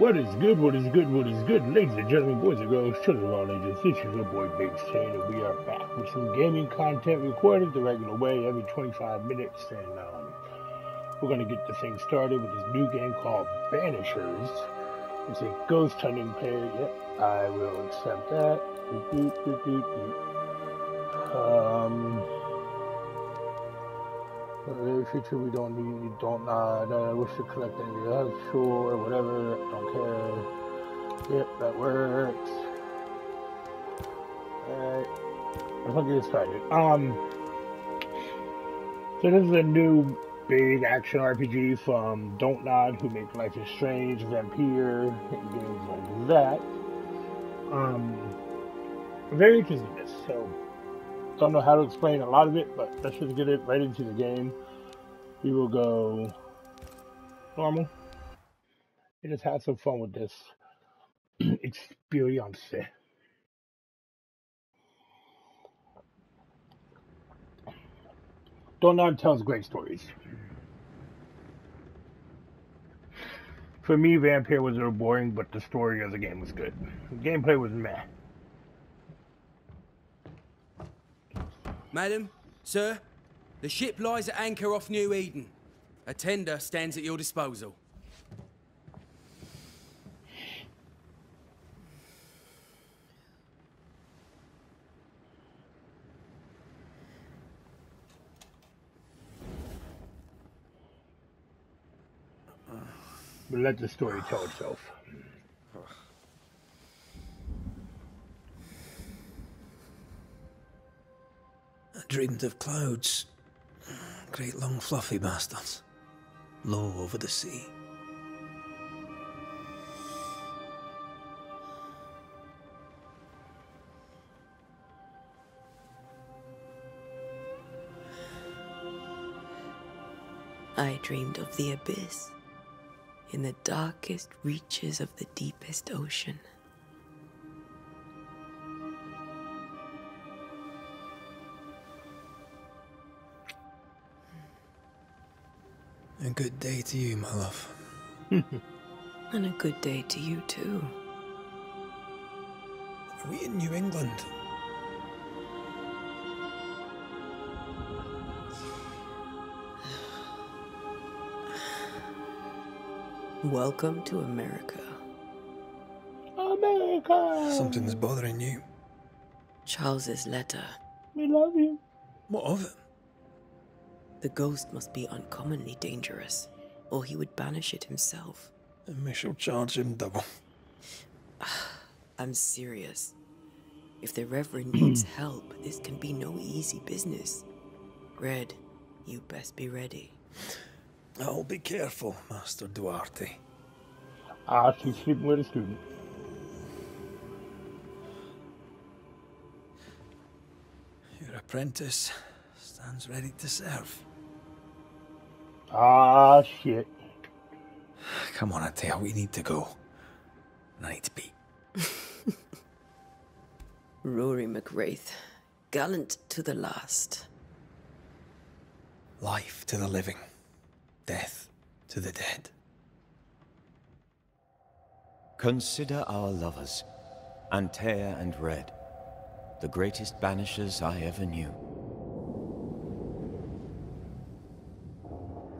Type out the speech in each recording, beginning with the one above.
What is good, what is good, what is good, ladies and gentlemen, boys and girls, children of all ages, this is your boy Big Shane, and we are back with some gaming content recorded the regular way every 25 minutes, and we're going to get the thing started with this new game called Banishers. It's a ghost hunting player, yep, I will accept that. Feature we don't need, we don't I wish to collect any other tool or whatever, don't care. Yep, that works. Alright, let's get started. So this is a new big action RPG from Don't Nod, who make Life is Strange, Vampyr, and games like that. I'm very interested in this, so don't know how to explain a lot of it, but let's just get it right into the game. We will go normal. And just have some fun with this experience. Don't Nod tells great stories. For me, Vampyr was a little boring, but the story of the game was good. The gameplay was meh. Madam, sir, the ship lies at anchor off New Eden. A tender stands at your disposal. We'll let the story tell itself. I dreamed of clouds. Great long fluffy bastards, low over the sea. I dreamed of the abyss, in the darkest reaches of the deepest ocean. A good day to you, my love. And a good day to you, too. Are we in New England? Welcome to America. America! Something's bothering you. Charles's letter. We love you. What of it? The ghost must be uncommonly dangerous, or he would banish it himself. And we shall charge him double. I'm serious. If the Reverend needs help, this can be no easy business. Red, you best be ready. I'll be careful, Master Duarte. Ah, she's sleeping with a student. Your apprentice stands ready to serve. Ah, shit. Come on, Antea, we need to go. And I need to be. Rory McGrath, gallant to the last. Life to the living, death to the dead. Consider our lovers, Antea and Red, the greatest banishers I ever knew.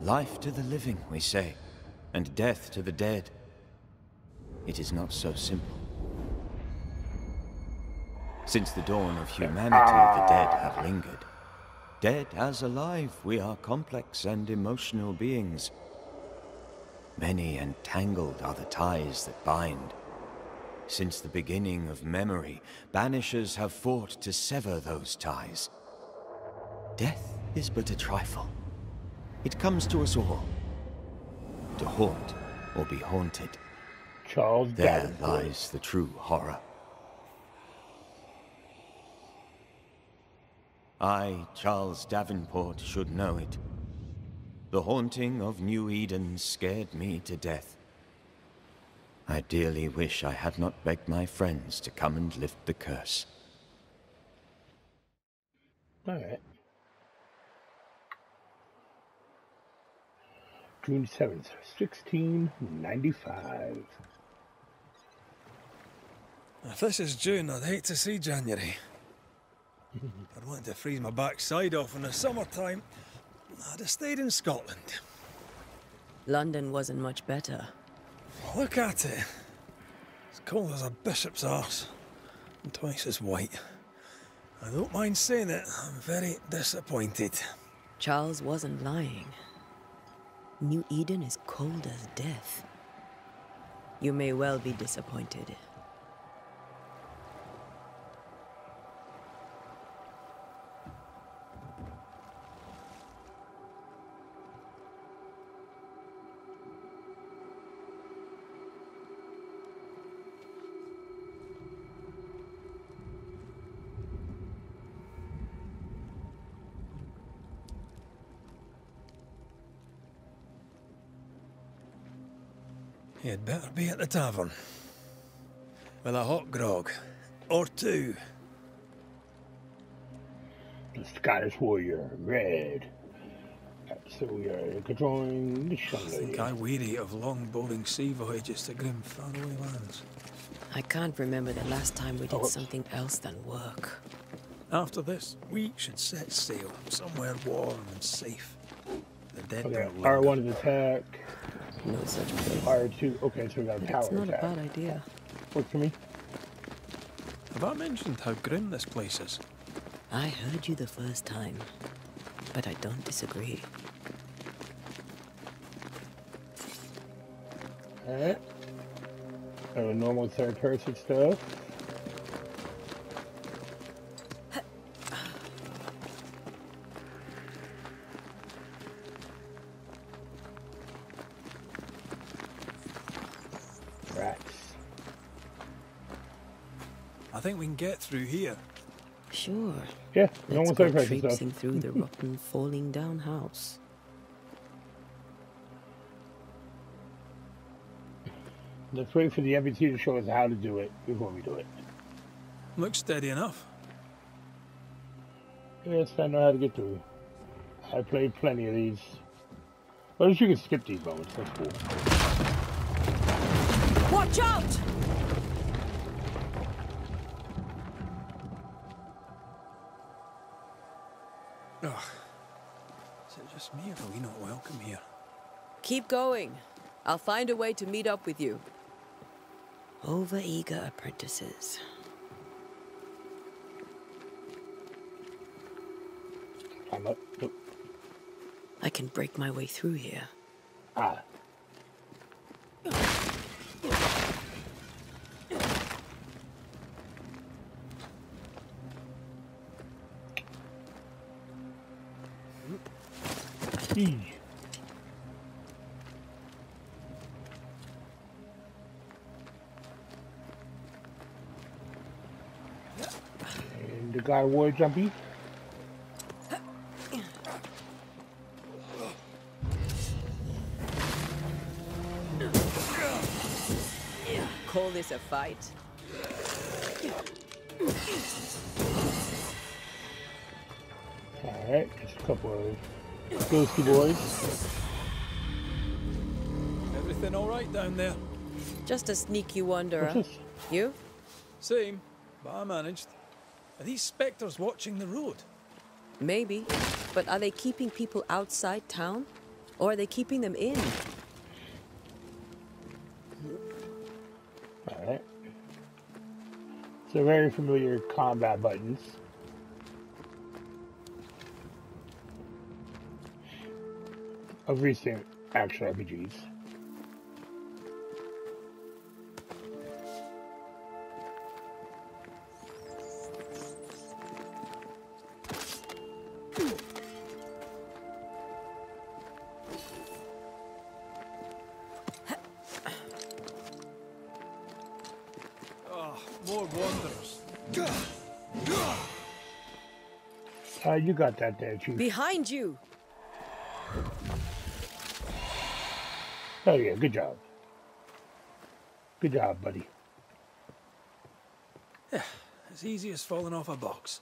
Life to the living, we say, and death to the dead. It is not so simple. Since the dawn of humanity, the dead have lingered. Dead as alive, we are complex and emotional beings. Many and tangled are the ties that bind. Since the beginning of memory, banishers have fought to sever those ties. Death is but a trifle. It comes to us all, to haunt or be haunted. Charles Davenport. There lies the true horror. I, Charles Davenport, should know it. The haunting of New Eden scared me to death. I dearly wish I had not begged my friends to come and lift the curse. All right. June 7th, 1695. If this is June, I'd hate to see January. I'd want to freeze my backside off in the summertime. I'd have stayed in Scotland. London wasn't much better. Look at it. It's cold as a bishop's arse. And twice as white. I don't mind saying it, I'm very disappointed. Charles wasn't lying. New Eden is cold as death. You may well be disappointed. You'd better be at the tavern. With a hot grog. Or two. The Scottish warrior, Red. That's the warrior controlling the shire. I think I weary of long, boring sea voyages to grim, faraway lands. I can't remember the last time we did something else than work. After this, we should set sail somewhere warm and safe. The dead don't linger. R1 is attack. No such place. R2, okay, so we got a power attack. That's not a bad idea. Work for me. Have I mentioned how grim this place is? I heard you the first time, but I don't disagree. Alright. So normal third person stuff. I think we can get through here. Sure. Yeah, no one's ever traipsing through the rotten, falling down house. Let's wait for the MPT to show us how to do it before we do it. Looks steady enough. Yes, I know how to get through. I played plenty of these. Well, you can skip these moments. That's cool. Watch out! Me, are we not welcome here? Keep going. I'll find a way to meet up with you. Overeager apprentices. I'm up. Nope. I can break my way through here. Ah. And the guy war jumpy. Call this a fight? All right, just a couple of ghosty boys. Everything all right down there? Just a sneaky wanderer. You? Same, but I managed. Are these specters watching the road? Maybe, but are they keeping people outside town? Or are they keeping them in? All right. So very familiar combat buttons. Of recent action RPGs. Oh, more wanderers. You got that there, Chief. Behind you. Oh yeah, good job. Good job, buddy. Yeah, as easy as falling off a box.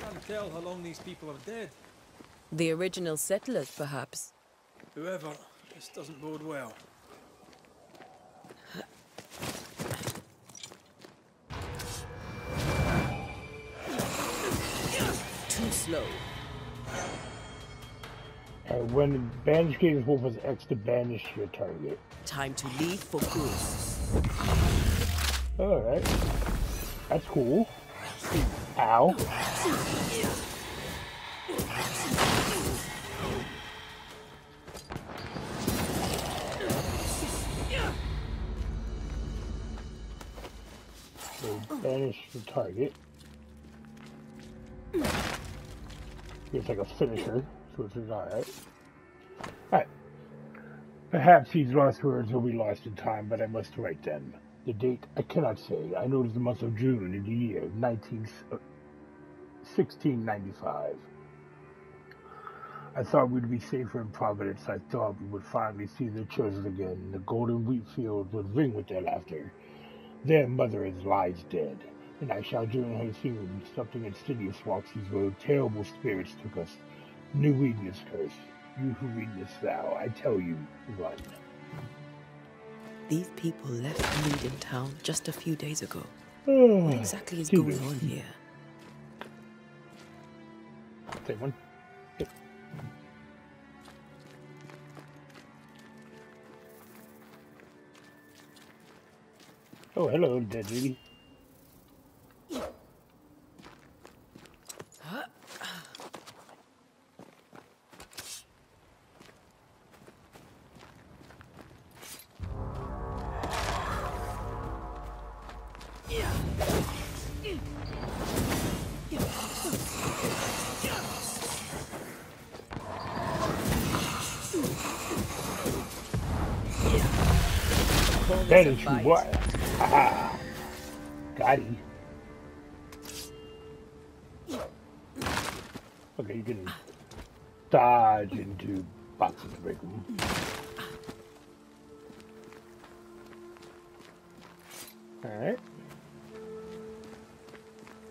Can't tell how long these people are dead. The original settlers, perhaps. Whoever, this doesn't bode well. Too slow. When Banish gains wolf as X to banish your target. Time to leave for good. Alright. That's cool. Ow. So banish the target. It's like a finisher. Which is alright. Alright. Perhaps these last words will be lost in time, but I must write them. The date I cannot say. I know it is the month of June in the year 1695. I thought we'd be safer in Providence. I thought we would finally see the children again. The golden wheat fields would ring with their laughter. Their mother is lies dead, and I shall join her soon. Something insidious walks these roads. Terrible spirits took us. New weakness curse. You who read this thou, I tell you, run. These people left New Eden town just a few days ago. What exactly is going on here? Take one. Yep. Oh, hello, dead lady. That is who what? Haha. Got him. Okay, you can dodge into boxes to break them. Alright.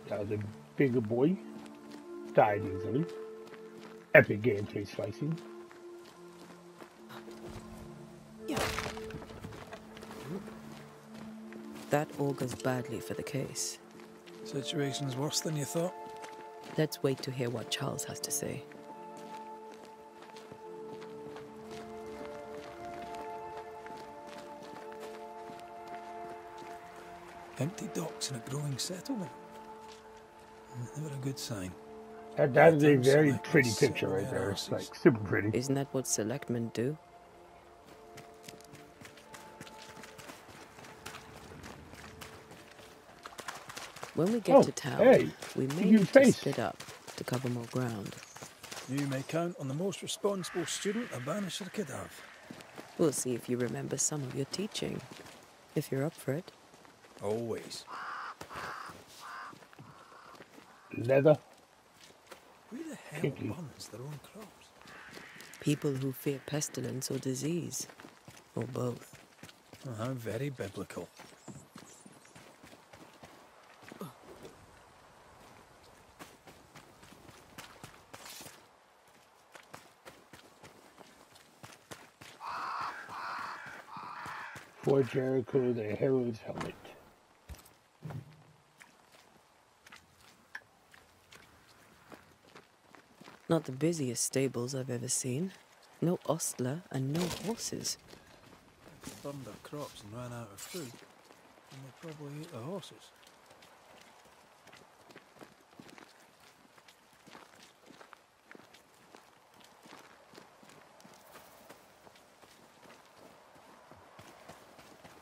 That was a bigger boy. Died easily. Epic gameplay slicing. That augurs badly for the case. Situation's worse than you thought. Let's wait to hear what Charles has to say. Empty docks in a growing settlement. Never a good sign. That is a very pretty picture right there. It's like super pretty. Isn't that what selectmen do? When we get to town, we may need to split up to cover more ground. You may count on the most responsible student a banisher could have. We'll see if you remember some of your teaching, if you're up for it. Always. Leather. Who the hell runs their own crops? People who fear pestilence or disease, or both. Oh, how very biblical. For Jericho, the hero's helmet. Not the busiest stables I've ever seen. No ostler and no horses. They thumbed their crops and ran out of food, and they probably ate the horses.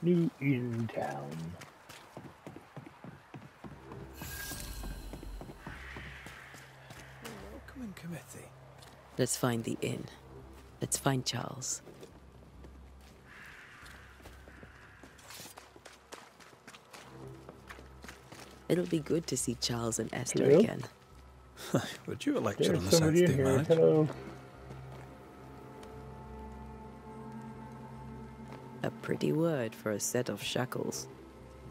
New Eden town. Welcoming committee. Let's find the inn. Let's find Charles. It'll be good to see Charles and Esther again. Would you lecture on the Saturday night? A pretty word for a set of shackles.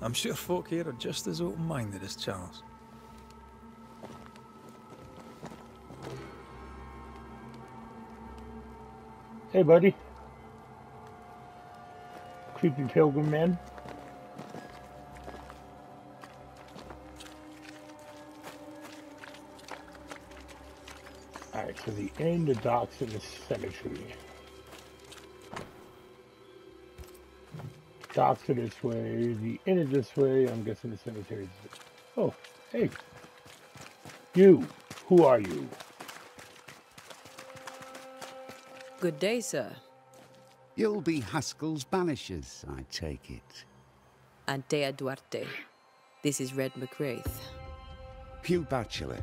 I'm sure folk here are just as open-minded as Charles. Hey, buddy. Creepy pilgrim man. Alright, so the inn, the docks, and the cemetery. Docks are this way, the inn is this way, I'm guessing the cemetery is this way. Oh, hey. You, who are you? Good day, sir. You'll be Haskell's Banishers, I take it. Antea Duarte. This is Red Mac Raith. Pew Bachelor.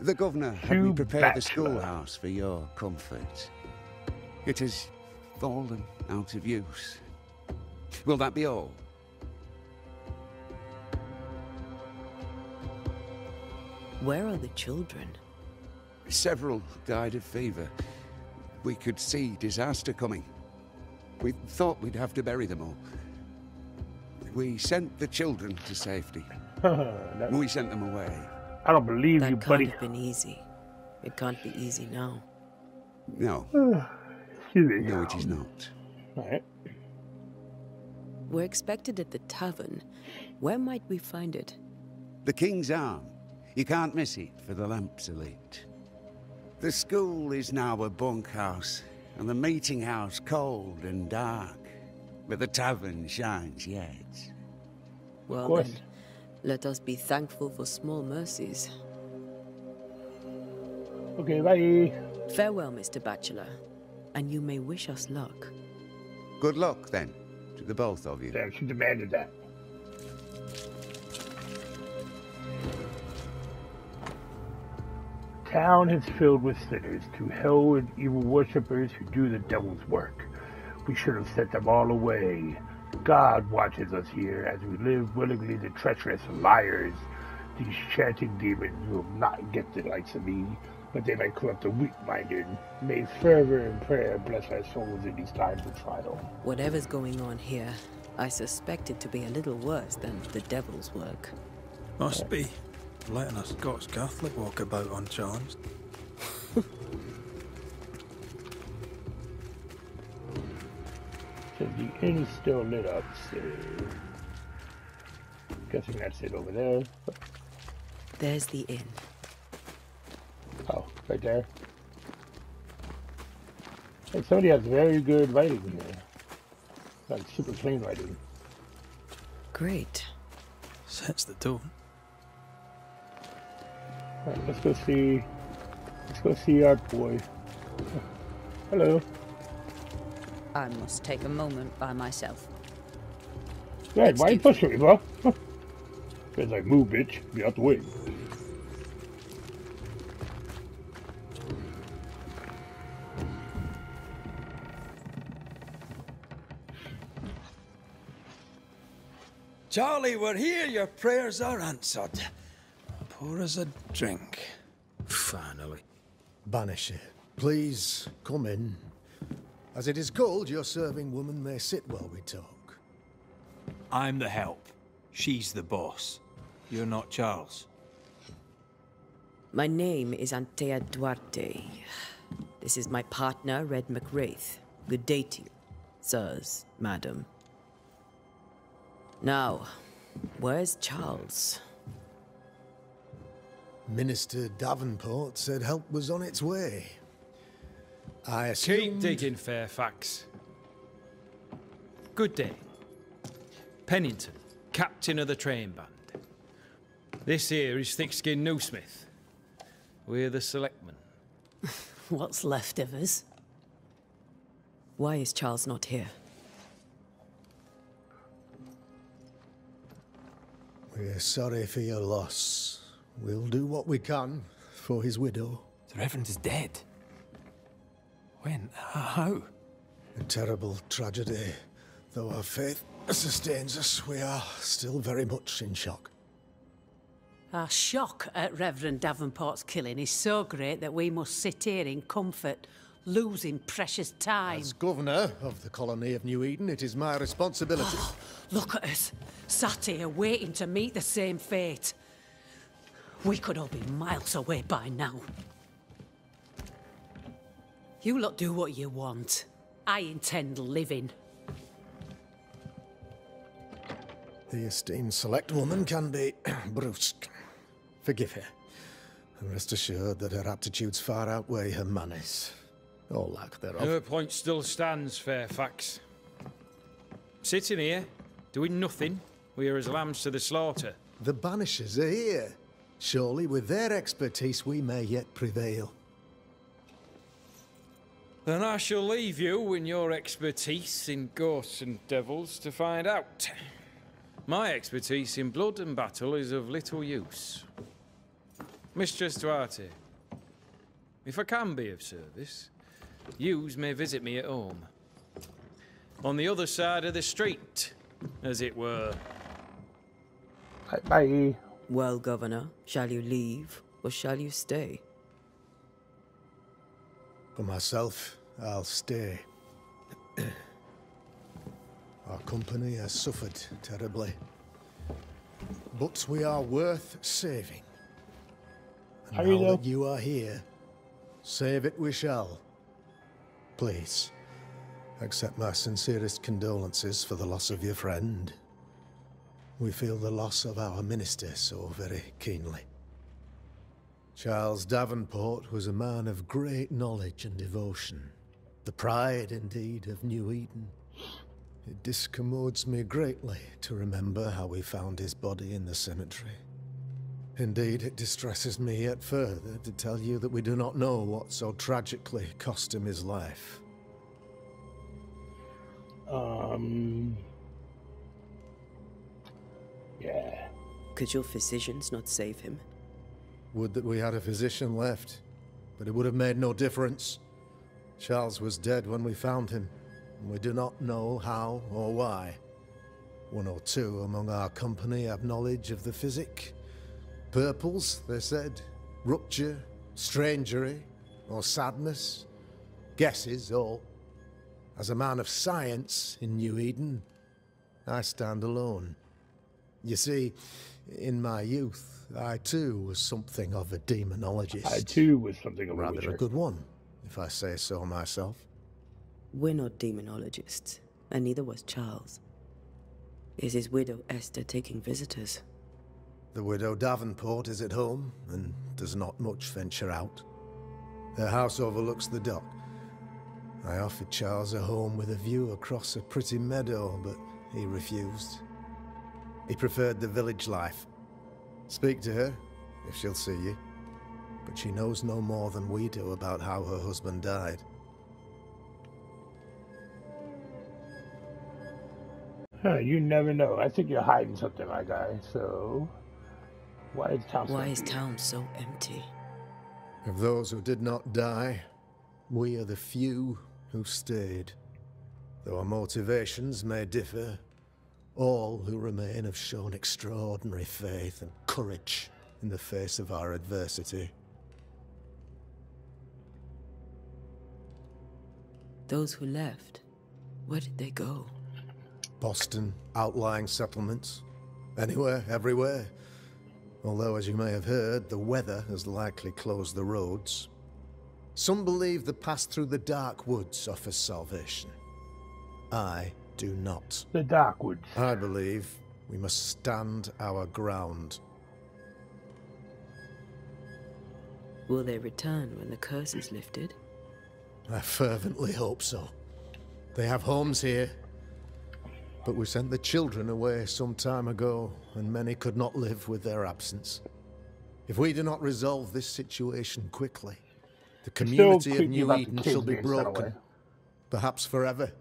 The governor had me prepare the schoolhouse for your comfort. It has fallen out of use. Will that be all? Where are the children? Several died of fever. We could see disaster coming. We thought we'd have to bury them all. We sent the children to safety. We sent them away. I don't believe you, buddy. That couldn't have been easy. It can't be easy now. No. No, it is not. All right. We're expected at the tavern. Where might we find it? The King's Arm. You can't miss it, for the lamps are lit. The school is now a bunkhouse, and the meeting house cold and dark. But the tavern shines yet. Well then, let us be thankful for small mercies. Okay, bye. Farewell, Mr. Bachelor, and you may wish us luck. Good luck, then. To the both of you. Yeah, she demanded that. Town is filled with sinners, to hell with evil worshippers who do the devil's work. We should have sent them all away. God watches us here as we live willingly the treacherous liars. These chanting demons will not get the likes of me, but they might corrupt the weak-minded. May fervor and prayer bless our souls in these times of trial. Whatever's going on here, I suspect it to be a little worse than the devil's work. Must be. Letting a Scots Catholic walk about unchallenged. So the inn is still lit up, so... guessing that's it over there. There's the inn. Oh, right there. Hey, somebody has very good writing here. Like super clean writing. Great. Sets the tone. Alright, let's go see our boy. Hello. I must take a moment by myself. Right, why are you pushing me, bro? Because I move, bitch. Be out the way. Charlie, we're here. Your prayers are answered. Pour us a drink. Finally. Banisher, please come in. As it is cold, your serving woman may sit while we talk. I'm the help. She's the boss. You're not Charles. My name is Antea Duarte. This is my partner, Red Mac Raith. Good day to you, sirs, madam. Now, where's Charles? Minister Davenport said help was on its way. I assumed... Keep digging, Fairfax. Good day. Pennington, captain of the train band. This here is Thickskin Newsmith. We're the selectmen. What's left of us? Why is Charles not here? We're sorry for your loss. We'll do what we can for his widow. The Reverend is dead. When? How? A terrible tragedy. Though our faith sustains us, we are still very much in shock. Our shock at Reverend Davenport's killing is so great that we must sit here in comfort, losing precious time. As governor of the colony of New Eden, it is my responsibility. Oh, look at us, sat here waiting to meet the same fate. We could all be miles away by now. You lot do what you want. I intend living. The esteemed select woman can be brusque. Forgive her. And rest assured that her aptitudes far outweigh her manners. Or lack thereof. Her point still stands, Fairfax. Sitting here, doing nothing, we are as lambs to the slaughter. The Banishers are here. Surely, with their expertise, we may yet prevail. Then I shall leave you in your expertise in ghosts and devils to find out. My expertise in blood and battle is of little use. Mistress Duarte, if I can be of service, yous may visit me at home. On the other side of the street, as it were. Bye-bye. Well, Governor, shall you leave or shall you stay? For myself, I'll stay. Our company has suffered terribly, but we are worth saving. And now that you are here, save it we shall. Please, accept my sincerest condolences for the loss of your friend. We feel the loss of our minister so very keenly. Charles Davenport was a man of great knowledge and devotion, the pride, indeed, of New Eden. It discommodes me greatly to remember how we found his body in the cemetery. Indeed, it distresses me yet further to tell you that we do not know what so tragically cost him his life. Yeah. Could your physicians not save him? Would that we had a physician left, but it would have made no difference. Charles was dead when we found him. We do not know how or why. One or two among our company have knowledge of the physic. Purples, they said, rupture, strangery, or sadness. Guesses, all. As a man of science in New Eden, I stand alone. You see, in my youth, I too was something of a demonologist. I too was something of a witcher. Rather a good one, if I say so myself. We're not demonologists, and neither was Charles. Is his widow Esther taking visitors? The widow Davenport is at home and does not much venture out. Her house overlooks the dock. I offered Charles a home with a view across a pretty meadow, but he refused. He preferred the village life. Speak to her, if she'll see you. But she knows no more than we do about how her husband died. Huh, you never know. I think you're hiding something, my guy, so... Why is town so empty? Of those who did not die, we are the few who stayed. Though our motivations may differ, all who remain have shown extraordinary faith and courage in the face of our adversity. Those who left, where did they go? Boston, outlying settlements. Anywhere, everywhere. Although, as you may have heard, the weather has likely closed the roads. Some believe the pass through the dark woods offers salvation. I do not. The dark woods. I believe we must stand our ground. Will they return when the curse is lifted? I fervently hope so. They have homes here. But we sent the children away some time ago, and many could not live with their absence. If we do not resolve this situation quickly, the community of New Eden shall be broken, perhaps forever.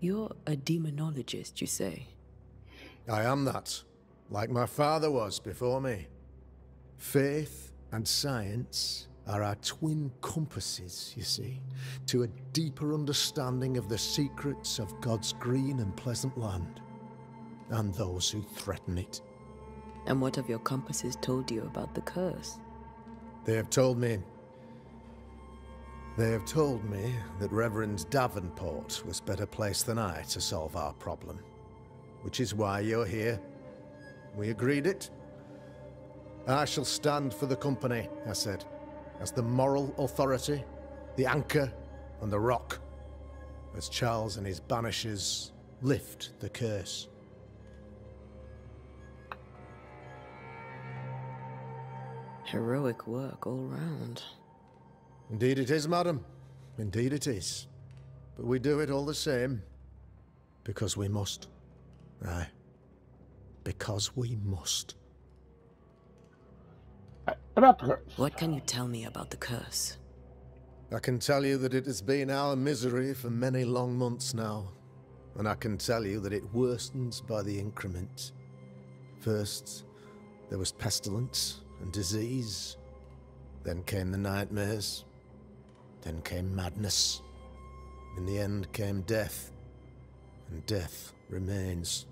You're a demonologist, you say? I am that, like my father was before me. Faith and science are our twin compasses, you see, to a deeper understanding of the secrets of God's green and pleasant land, and those who threaten it. And what have your compasses told you about the curse? They have told me that Reverend Davenport was better placed than I to solve our problem, which is why you're here. We agreed it. I shall stand for the company, I said, as the moral authority, the anchor, and the rock, as Charles and his banishers lift the curse. Heroic work all round. Indeed it is, madam. Indeed it is. But we do it all the same. Because we must. Aye. Because we must. About the curse. What can you tell me about the curse? I can tell you that it has been our misery for many long months now. And I can tell you that it worsens by the increment. First, there was pestilence and disease. Then came the nightmares. Then came madness. In the end came death. And death remains.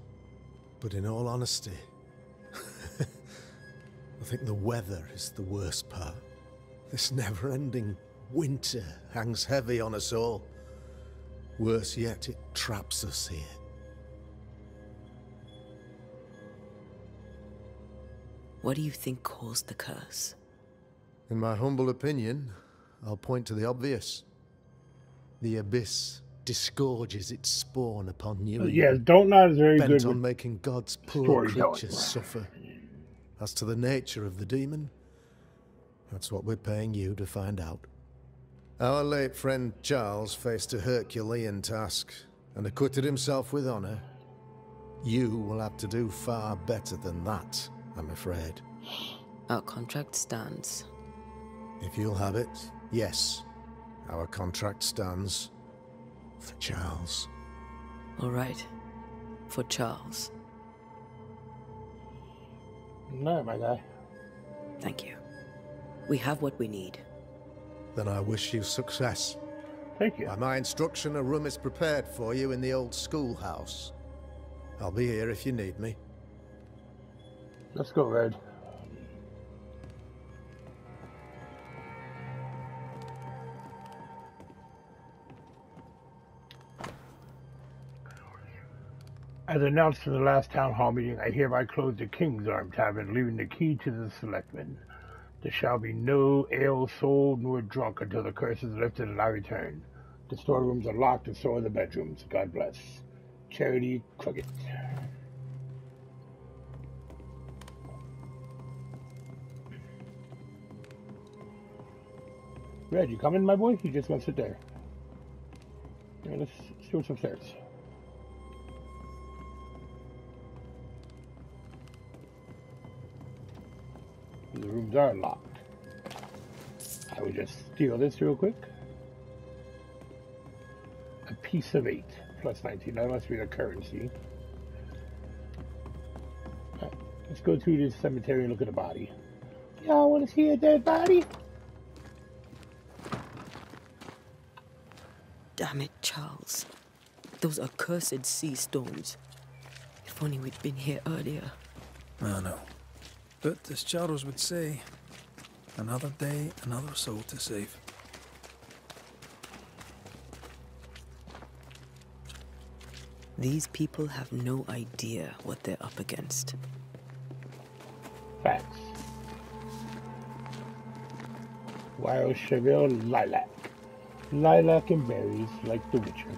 But in all honesty, I think the weather is the worst part. This never-ending winter hangs heavy on us all. Worse yet, it traps us here. What do you think caused the curse? In my humble opinion, I'll point to the obvious. The Abyss disgorges its spawn upon you. Yeah, Don't Nod is very good on making God's poor creatures suffer. As to the nature of the demon, that's what we're paying you to find out. Our late friend Charles faced a Herculean task and acquitted himself with honor. You will have to do far better than that, I'm afraid. Our contract stands. If you'll have it, yes. Our contract stands. For Charles. All right. For Charles. No, my guy. Thank you. We have what we need. Then I wish you success. Thank you. By my instruction, a room is prepared for you in the old schoolhouse. I'll be here if you need me. Let's go, Red. As announced in the last town hall meeting, I hereby close the King's Arm Tavern, leaving the key to the selectmen. There shall be no ale sold nor drunk until the curse is lifted and I return. The storerooms are locked and so are the bedrooms. God bless. Charity Crooked. Red, you coming, my boy? You just want to sit there. Right, let's see what's upstairs. The rooms are locked. I will just steal this real quick. A piece of 8 plus 19. That must be the currency. Right, let's go to this cemetery and look at the body. Y'all want to see a dead body? Damn it, Charles. Those accursed sea storms. If only we'd been here earlier. I know. But, as Charles would say, another day, another soul to save. These people have no idea what they're up against. Facts. Wild Cheville lilac. Lilac and berries like the Witcher.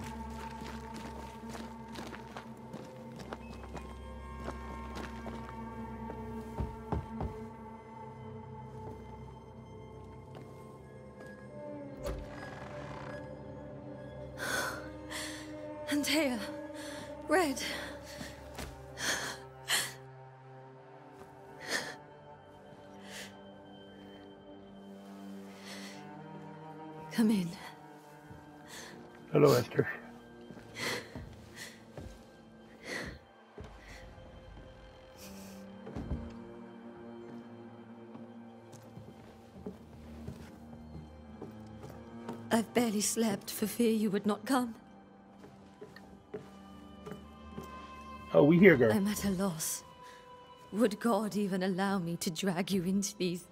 Antea, Red. Come in. Hello, Esther. I've barely slept for fear you would not come. Oh, we hear, girl. I'm at a loss. Would God even allow me to drag you into these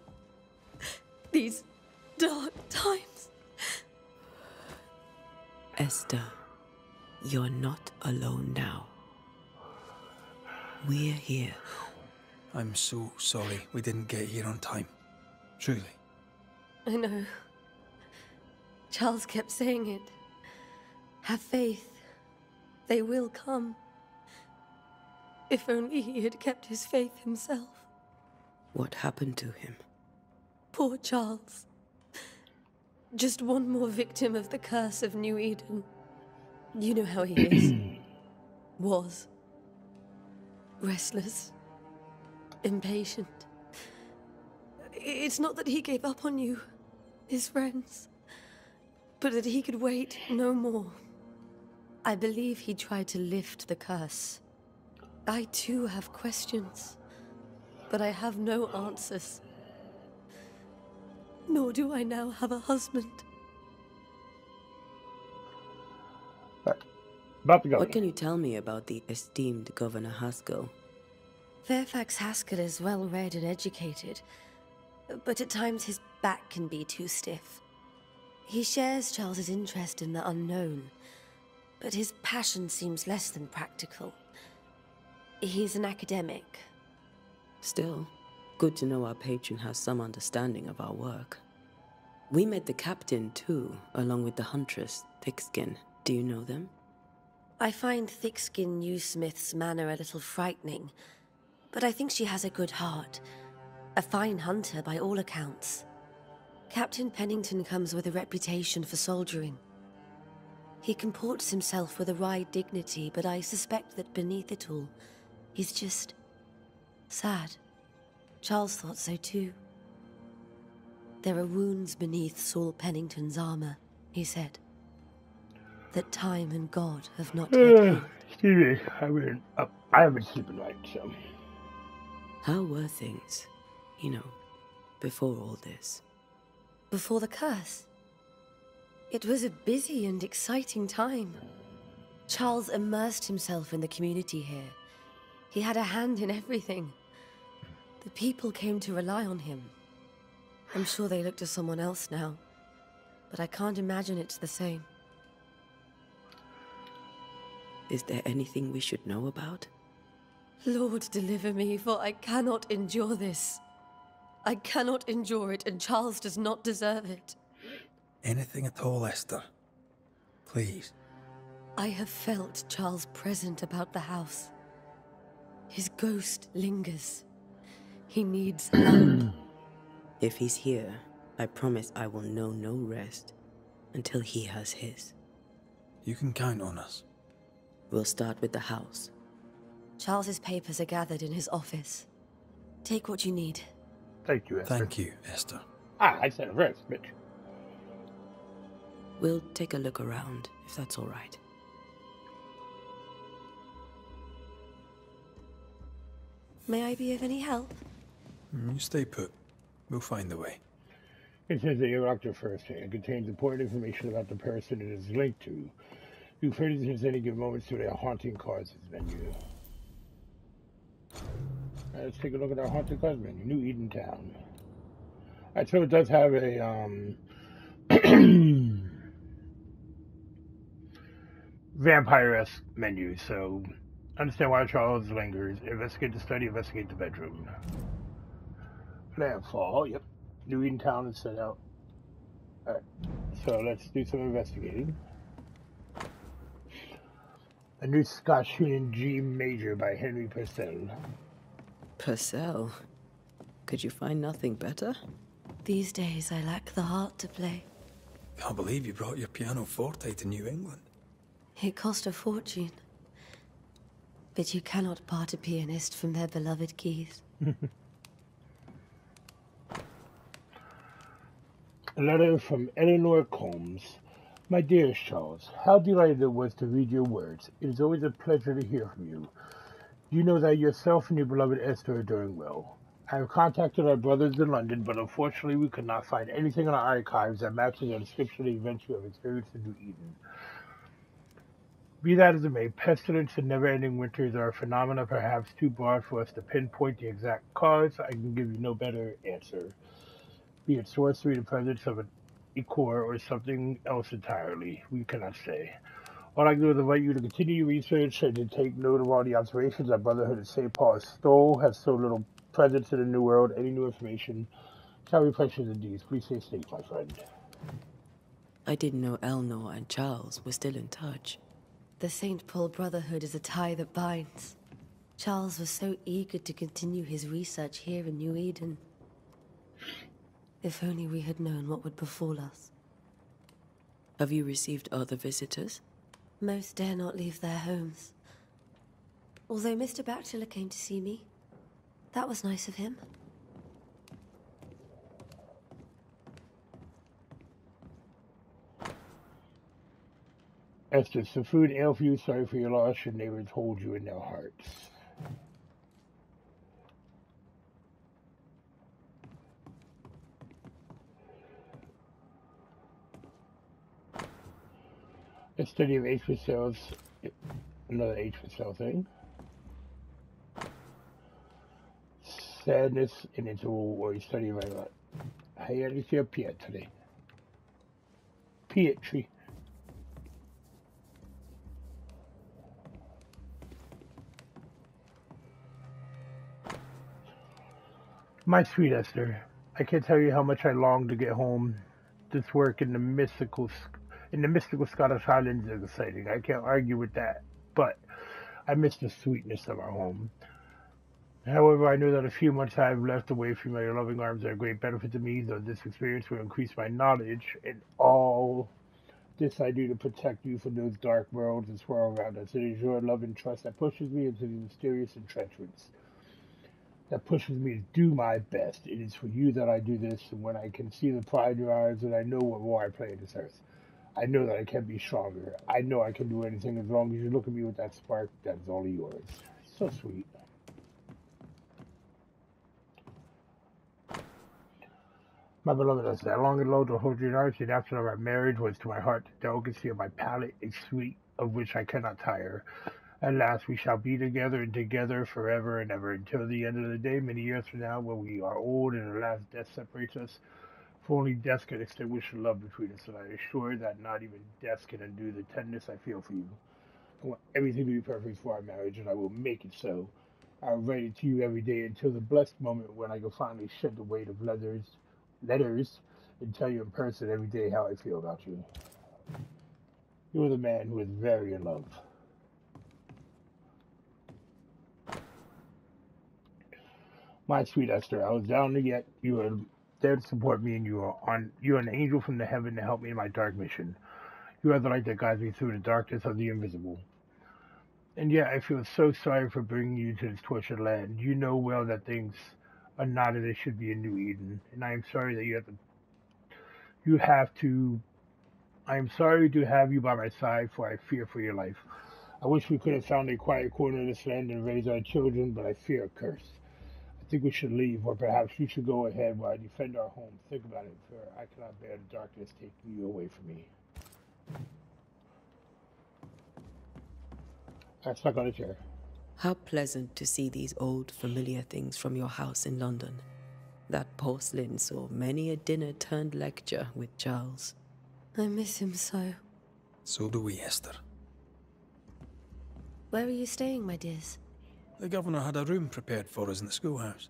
dark times? Esther, you're not alone now. We're here. I'm so sorry we didn't get here on time. Truly. I know. Charles kept saying it. Have faith. They will come. If only he had kept his faith himself. What happened to him? Poor Charles. Just one more victim of the curse of New Eden. You know how he is. Was. Restless. Impatient. It's not that he gave up on you, his friends, but that he could wait no more. I believe he tried to lift the curse. I too have questions, but I have no answers. Nor do I now have a husband. What can you tell me about the esteemed Governor Haskell? Fairfax Haskell is well read and educated, but at times his back can be too stiff. He shares Charles's interest in the unknown, but his passion seems less than practical. He's an academic. Still, good to know our patron has some understanding of our work. We met the captain too, along with the huntress, Thickskin. Do you know them? I find Thickskin Newsmith's manner a little frightening, but I think she has a good heart. A fine hunter by all accounts. Captain Pennington comes with a reputation for soldiering. He comports himself with a wry dignity, but I suspect that beneath it all, he's just sad. Charles thought so too. There are wounds beneath Saul Pennington's armor, he said. That time and God have not healed. Excuse me, I haven't sleeping right, so... How were things, you know, before all this? Before the curse? It was a busy and exciting time. Charles immersed himself in the community here. He had a hand in everything. The people came to rely on him. I'm sure they look to someone else now, but I can't imagine it's the same. Is there anything we should know about? Lord, deliver me, for I cannot endure this. I cannot endure it, and Charles does not deserve it. Anything at all, Esther? Please. I have felt Charles present about the house. His ghost lingers. He needs help. If he's here, I promise I will know no rest until he has his. You can count on us. We'll start with the house. Charles's papers are gathered in his office. Take what you need. Thank you, Esther. Thank you, Esther. Ah, I said a verse, bitch. We'll take a look around, if that's all right. May I be of any help? You stay put. We'll find the way. It says that you're after first aid. It contains important information about the person it is linked to. You further since any given moments to their haunting causes menu. Let's take a look at our haunted cause menu, New Eden Town. Alright, so it does have a vampire-esque menu, so understand why Charles lingers. Investigate the study, investigate the bedroom. Landfall, yep. New Eden Town is set out. Alright, so let's do some investigating. A new Scotch in G major by Henry Purcell. Purcell? Could you find nothing better? These days I lack the heart to play. Can't believe you brought your pianoforte to New England. It cost a fortune. But you cannot part a pianist from their beloved keys. A letter from Eleanor Combs. My dearest Charles, how delighted it was to read your words. It is always a pleasure to hear from you. You know that yourself and your beloved Esther are doing well. I have contacted our brothers in London, but unfortunately we could not find anything in our archives that matches our description of the events you have experienced in New Eden. Be that as it may, pestilence and never-ending winters are a phenomena perhaps too broad for us to pinpoint the exact cause. I can give you no better answer. Be it sorcery, the presence of an Ecor or something else entirely, we cannot say. All I can do is invite you to continue your research and to take note of all the observations that Brotherhood of St. Paul has so little presence in the New World, any new information shall be placed in the deeds. Please stay safe, my friend. I didn't know Eleanor and Charles were still in touch. The St. Paul Brotherhood is a tie that binds. Charles was so eager to continue his research here in New Eden. If only we had known what would befall us. Have you received other visitors? Most dare not leave their homes. Although Mr. Bachelor came to see me. That was nice of him. Esther, some food and ale for you. Sorry for your loss. Your neighbors hold you in their hearts. A study of H for cells. Another H for cell thing. Sadness and interval, or a study of a lot. How you like your pietri? Pietri. My sweet Esther, I can't tell you how much I long to get home. This work in the mystical Scottish Highlands is exciting. I can't argue with that, but I miss the sweetness of our home. However, I know that a few months I have left away from your loving arms are a great benefit to me, though this experience will increase my knowledge, and all this I do to protect you from those dark worlds that swirl around us. It is your love and trust that pushes me into these mysterious entrenchments. That pushes me to do my best. It is for you that I do this, and when I can see the pride in your eyes, and I know what role I play in this earth. I know that I can be stronger. I know I can do anything as long as you look at me with that spark that's all yours. So sweet. My beloved Esther, I long and low to hold you in arms, and after our marriage was to my heart the delicacy of my palate, a sweet of which I cannot tire. At last we shall be together and together forever and ever until the end of the day, many years from now, when we are old and the last death separates us. For only death can extinguish the love between us, and I assure that not even death can undo the tenderness I feel for you. I want everything to be perfect for our marriage, and I will make it so. I will write it to you every day until the blessed moment when I can finally shed the weight of letters and tell you in person every day how I feel about you. You are the man who is very in love. My sweet Esther, I was down to get you were there to support me, and you are an angel from the heaven to help me in my dark mission. You are the light that guides me through the darkness of the invisible. And yet I feel so sorry for bringing you to this tortured land. You know well that things are not as they should be in New Eden, and I am sorry that I am sorry to have you by my side, for I fear for your life. I wish we could have found a quiet corner of this land and raised our children, but I fear a curse. I think we should leave, or perhaps you should go ahead while I defend our home. Think about it, for I cannot bear the darkness taking you away from me. I stuck on a chair. How pleasant to see these old, familiar things from your house in London. That porcelain saw many a dinner-turned-lecture with Charles. I miss him so. So do we, Esther. Where are you staying, my dears? The governor had a room prepared for us in the schoolhouse.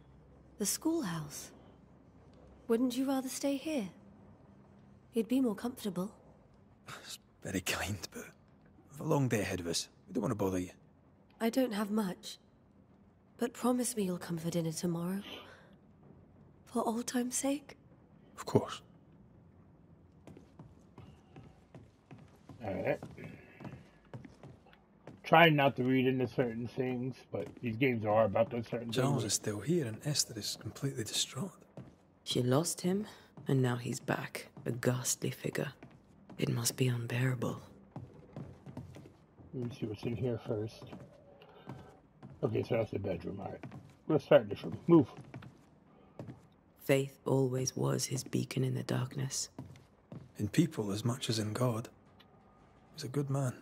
The schoolhouse? Wouldn't you rather stay here? You'd be more comfortable. It's very kind, but we've a long day ahead of us. We don't want to bother you. I don't have much, but promise me you'll come for dinner tomorrow. For old time's sake? Of course. All right. Trying not to read into certain things, but these games are about those certain things. Charles is still here, and Esther is completely distraught. She lost him, and now he's back, a ghastly figure. It must be unbearable. Let me see what's in here first. Okay, so that's the bedroom, alright. Let's start this room. Move. Faith always was his beacon in the darkness. In people as much as in God. He was a good man.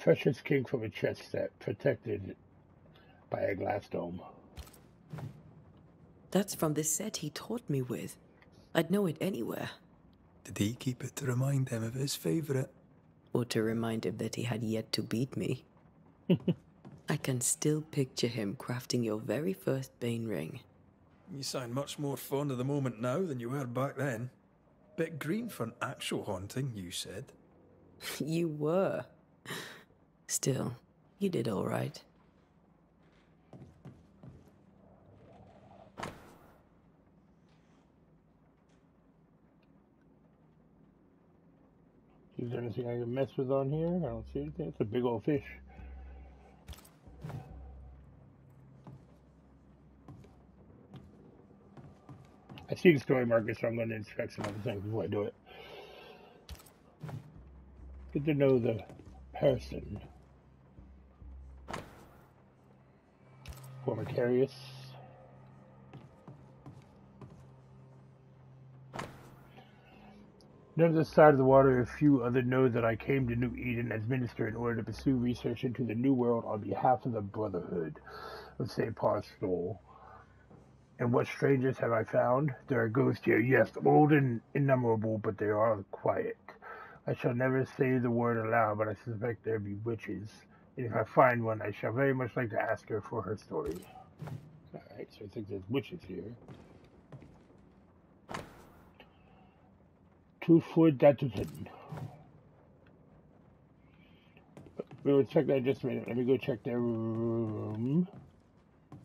Precious king from a chest set, protected by a glass dome. That's from the set he taught me with. I'd know it anywhere. Did he keep it to remind them of his favorite? Or to remind him that he had yet to beat me? I can still picture him crafting your very first Bane ring. You sound much more fond of the moment now than you were back then. Bit green for an actual haunting, you said. You were. Still, you did all right. Is there anything I can mess with on here? I don't see anything. It's a big old fish. I see the story market, so I'm going to inspect some other things before I do it. Good to know the person. Former Carius. Down this side of the water, a few other know that I came to New Eden as minister in order to pursue research into the New World on behalf of the Brotherhood of St. Paul's Soul. And what strangers have I found? There are ghosts here, yes, old and innumerable, but they are quiet. I shall never say the word aloud, but I suspect there be witches. And if I find one, I shall very much like to ask her for her story. Alright, so I think there's witches here. For that to happen. We will check that just a minute. Let me go check their room.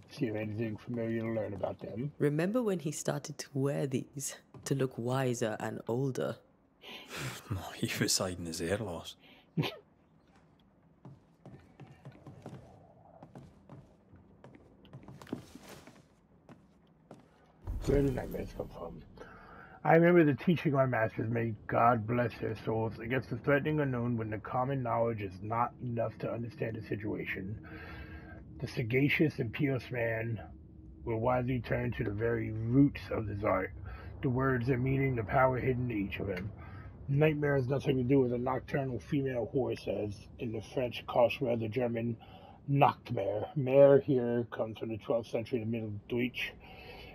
See if anything familiar to learn about them. Remember when he started to wear these to look wiser and older? He was hiding his hair loss. Where did nightmares come from? I remember the teaching my masters made, God bless their souls, against the threatening unknown when the common knowledge is not enough to understand the situation. The sagacious and pious man will wisely turn to the very roots of this art, the words and meaning, the power hidden to each of them. Nightmare has nothing to do with a nocturnal female horse, as in the French culture of the German Nachtmare. Mare here comes from the 12th century to Middle Deutsch.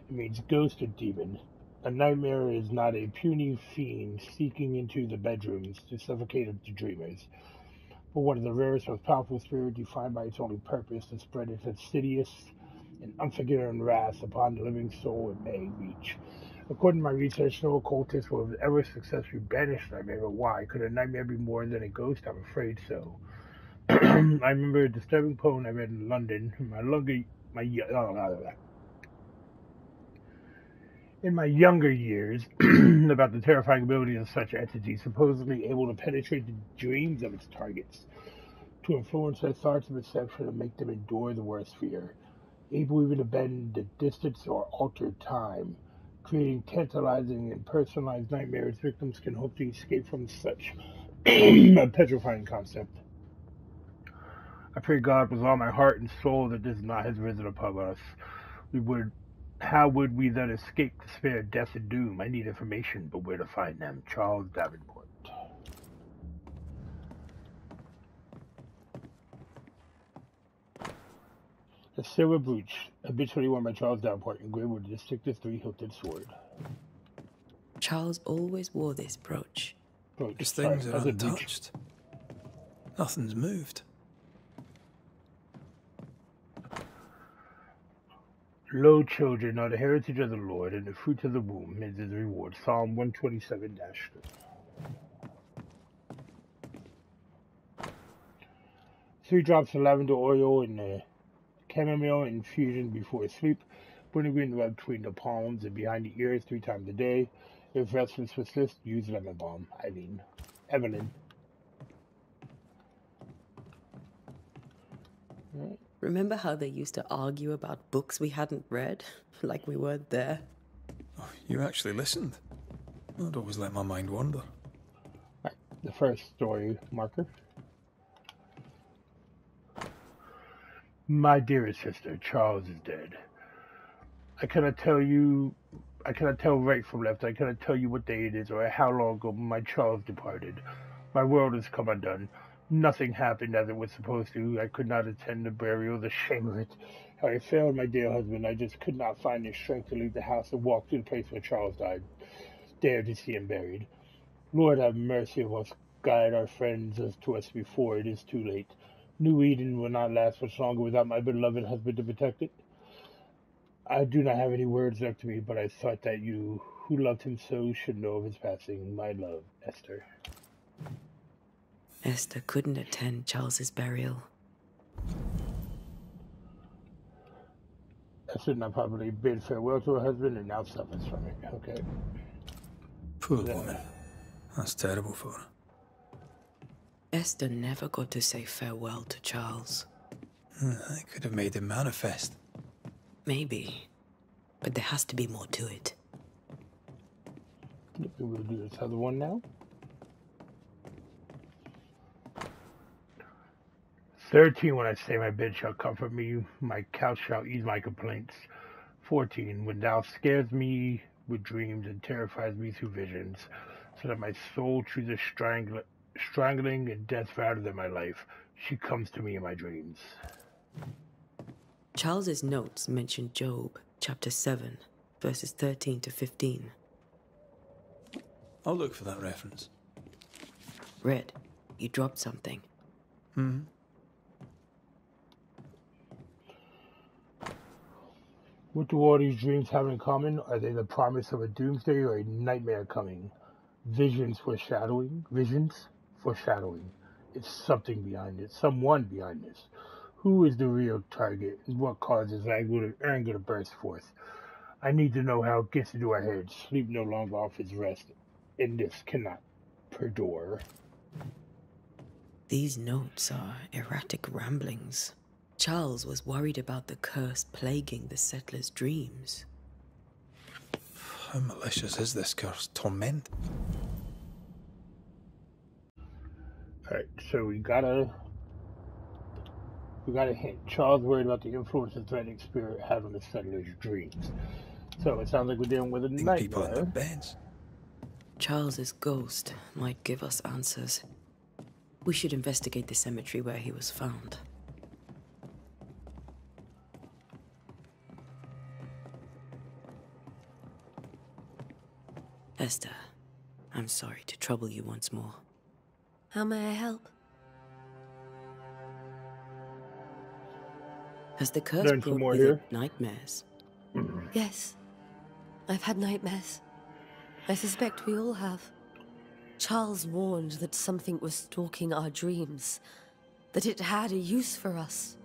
It means ghost or demon. A nightmare is not a puny fiend seeking into the bedrooms to suffocate the dreamers, but one of the rarest, most powerful spirits defined by its only purpose to spread its insidious and unforgiving wrath upon the living soul it may reach. According to my research, no occultist will have ever successfully banished nightmare, but why? Could a nightmare be more than a ghost? I'm afraid so. I remember a disturbing poem I read in London. In my younger years, about the terrifying ability of such entities, supposedly able to penetrate the dreams of its targets, to influence their thoughts and perception and make them endure the worst fear, able even to bend the distance or alter time, creating tantalizing and personalized nightmares victims can hope to escape from such a petrifying concept. I pray God with all my heart and soul that this night has risen upon us. How would we then escape despair, death, and doom? I need information, but where to find them? Charles Davenport. The Silver Brooch, habitually worn by Charles Davenport in Greywood, District's three-hilted sword. Charles always wore this brooch. These things are untouched. Nothing's moved. Lo, children are the heritage of the Lord, and the fruit of the womb is his reward. Psalm 127-3. Three drops of lavender oil in a chamomile infusion before sleep. Wintergreen rubbed between the palms and behind the ears 3 times a day. If restlessness persists, use lemon balm. Evelyn. All right. Remember how they used to argue about books we hadn't read? Like we weren't there? Oh, you actually listened? I'd always let my mind wander. Right, the first story marker. My dearest sister, Charles is dead. I cannot tell right from left. I cannot tell you what day it is or how long ago my Charles departed. My world has come undone. Nothing happened as it was supposed to. I could not attend the burial, the shame of it. How I failed my dear husband. I just could not find the strength to leave the house and walk to the place where Charles died, there to see him buried. Lord, have mercy on us. Guide our friends as to us before it is too late. New Eden will not last much longer without my beloved husband to protect it. I do not have any words left to me, but I thought that you, who loved him so, should know of his passing. My love, Esther. Esther couldn't attend Charles's burial. Esther did not properly bid farewell to her husband and now suffers from it. Okay. Poor woman. That's terrible for her. Esther never got to say farewell to Charles. I could have made him manifest. Maybe, but there has to be more to it. We'll do this other one now. 13, when I say my bed shall comfort me, my couch shall ease my complaints. 14, when thou scares me with dreams and terrifies me through visions, so that my soul chooses strangling and death rather than my life. She comes to me in my dreams. Charles's notes mention Job, chapter 7, verses 13 to 15. I'll look for that reference. Red, you dropped something. Hmm. What do all these dreams have in common? Are they the promise of a doomsday or a nightmare coming? Visions foreshadowing. It's something behind it. Someone behind this. Who is the real target, and what causes anger to burst forth? I need to know how it gets into our heads. Sleep no longer off its rest, and this cannot perdure. These notes are erratic ramblings. Charles was worried about the curse plaguing the settlers' dreams. How malicious is this curse? Torment? Alright, so we got a hint. Charles worried about the influence the threatening spirit had on the settlers' dreams. So it sounds like we're dealing with a nightmare. People in the beds. Charles's ghost might give us answers. We should investigate the cemetery where he was found. Esther, I'm sorry to trouble you once more. How may I help? Has the curse brought with it nightmares? Yes. I've had nightmares. I suspect we all have. Charles warned that something was stalking our dreams. That it had a use for us.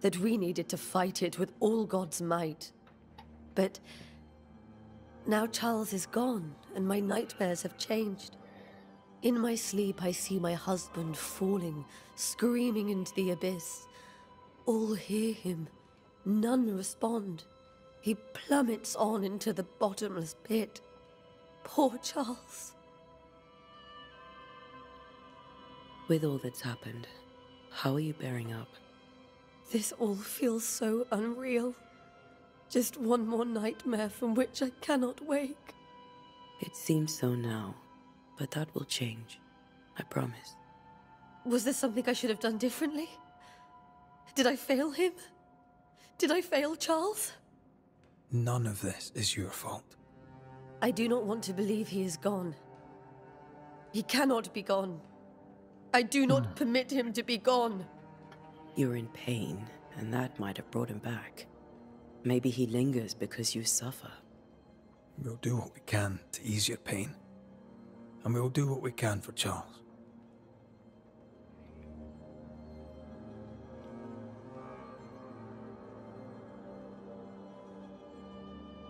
That we needed to fight it with all God's might. But now Charles is gone, and my nightmares have changed. In my sleep, I see my husband falling, screaming into the abyss. All hear him. None respond. He plummets on into the bottomless pit. Poor Charles. With all that's happened, how are you bearing up? This all feels so unreal. Just one more nightmare from which I cannot wake. It seems so now, but that will change. I promise. Was there something I should have done differently? Did I fail him? Did I fail Charles? None of this is your fault. I do not want to believe he is gone. He cannot be gone. I do not permit him to be gone. You're in pain, and that might have brought him back. Maybe he lingers because you suffer. We'll do what we can to ease your pain. And we'll do what we can for Charles.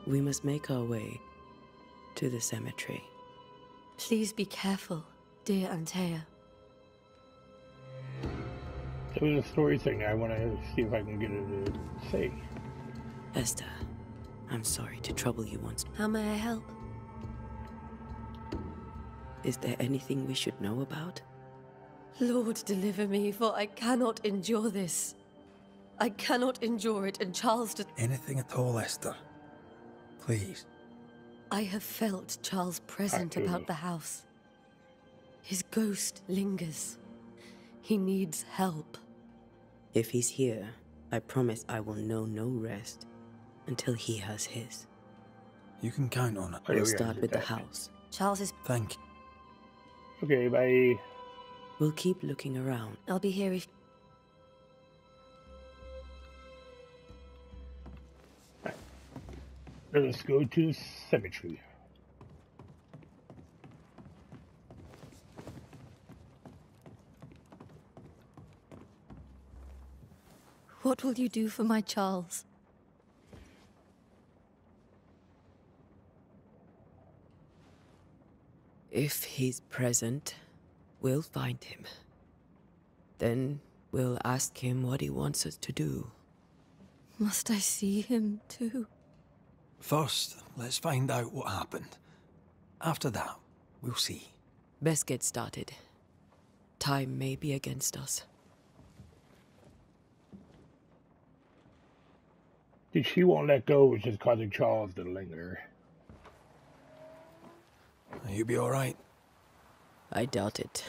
We must make our way to the cemetery. Please be careful, dear Antea. There was a story thing. I want to see if I can get it to say. Esther, I'm sorry to trouble you once. How may I help? Is there anything we should know about? Lord, deliver me, for I cannot endure this. I cannot endure it, and Charles does... Anything at all, Esther. Please. I have felt Charles present about the house. His ghost lingers. He needs help. If he's here, I promise I will know no rest until he has his. You can count on it. We'll start with the house. Charles is... Thank you. Okay, bye. We'll keep looking around. I'll be here if... Let us go to the cemetery. What will you do for my Charles? If he's present, we'll find him. Then we'll ask him what he wants us to do. Must I see him too? First, let's find out what happened. After that, we'll see. Best get started. Time may be against us. She won't let go, which is causing Charles to linger. You'll be all right. I doubt it,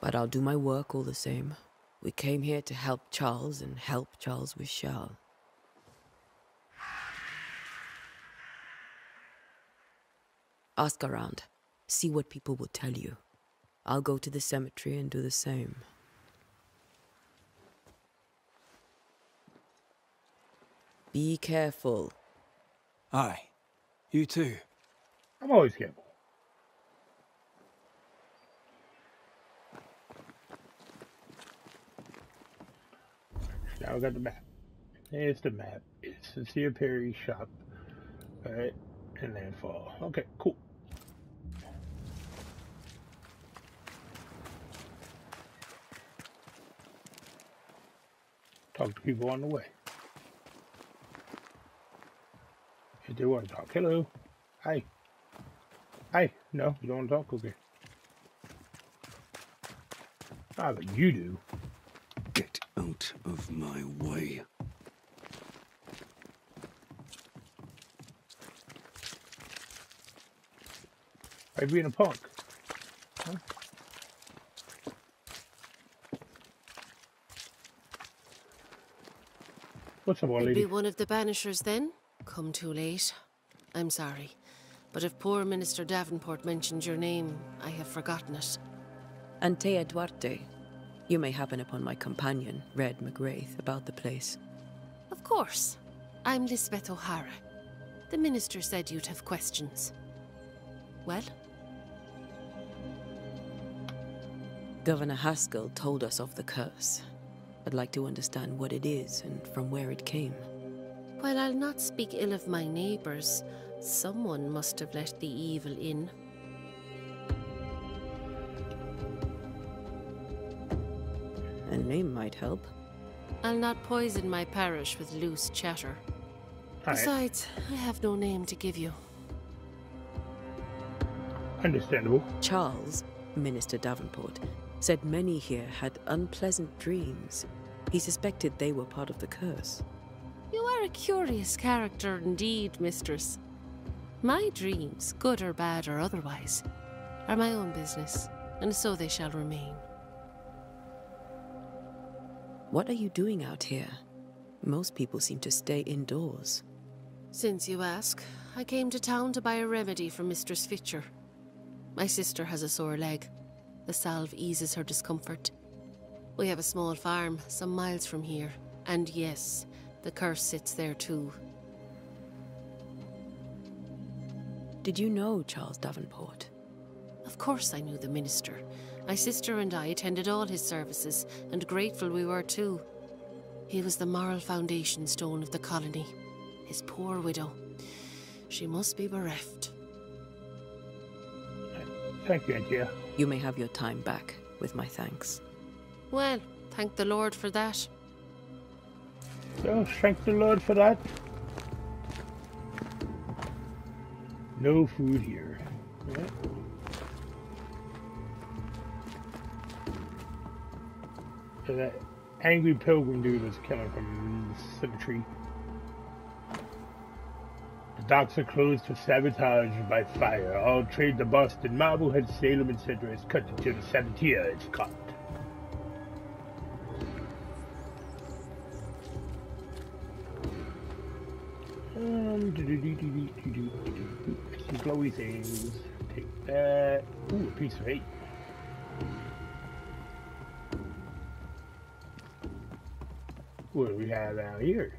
but I'll do my work all the same. We came here to help Charles, and help Charles we shall. Ask around. See what people will tell you. I'll go to the cemetery and do the same. Be careful. Aye. You too. I'm always careful. Now we got the map. Here's the map. It's Sincere Perry's shop. Alright. And then fall. Okay, cool. Talk to people on the way. If they want to talk. Hello. Hi. Hi. No, you don't want to talk? Okay. Ah, but you do. Get out of my way. By being a punk. Huh? What's up, old lady? You'd be one of the Banishers then? Come too late. I'm sorry, but if poor Minister Davenport mentioned your name, I have forgotten it. Antea Duarte, you may happen upon my companion, Red mac Raith, about the place. Of course. I'm Lisbeth O'Hara. The Minister said you'd have questions. Well? Governor Haskell told us of the curse. I'd like to understand what it is and from where it came. While I'll not speak ill of my neighbors, someone must have let the evil in. A name might help. I'll not poison my parish with loose chatter. All right. Besides, I have no name to give you. Understandable. Charles, Minister Davenport, said many here had unpleasant dreams. He suspected they were part of the curse. You are a curious character indeed, mistress. My dreams, good or bad or otherwise, are my own business, and so they shall remain. What are you doing out here? Most people seem to stay indoors. Since you ask, I came to town to buy a remedy for Mistress Fitcher. My sister has a sore leg. The salve eases her discomfort. We have a small farm, some miles from here, and yes, the curse sits there too. Did you know Charles Davenport? Of course I knew the minister. My sister and I attended all his services, and grateful we were too. He was the moral foundation stone of the colony. His poor widow. She must be bereft. Thank you, Antea. You may have your time back, with my thanks. Well, thank the Lord for that. So, thank the Lord for that. No food here. Yeah. So that angry pilgrim dude was coming from the cemetery. The docks are closed for sabotage by fire. All trade to Boston, Marblehead, Salem, etc. is cut until the saboteur is caught. Some glowy things. Take that. Ooh, a piece of eight. What do we have out here?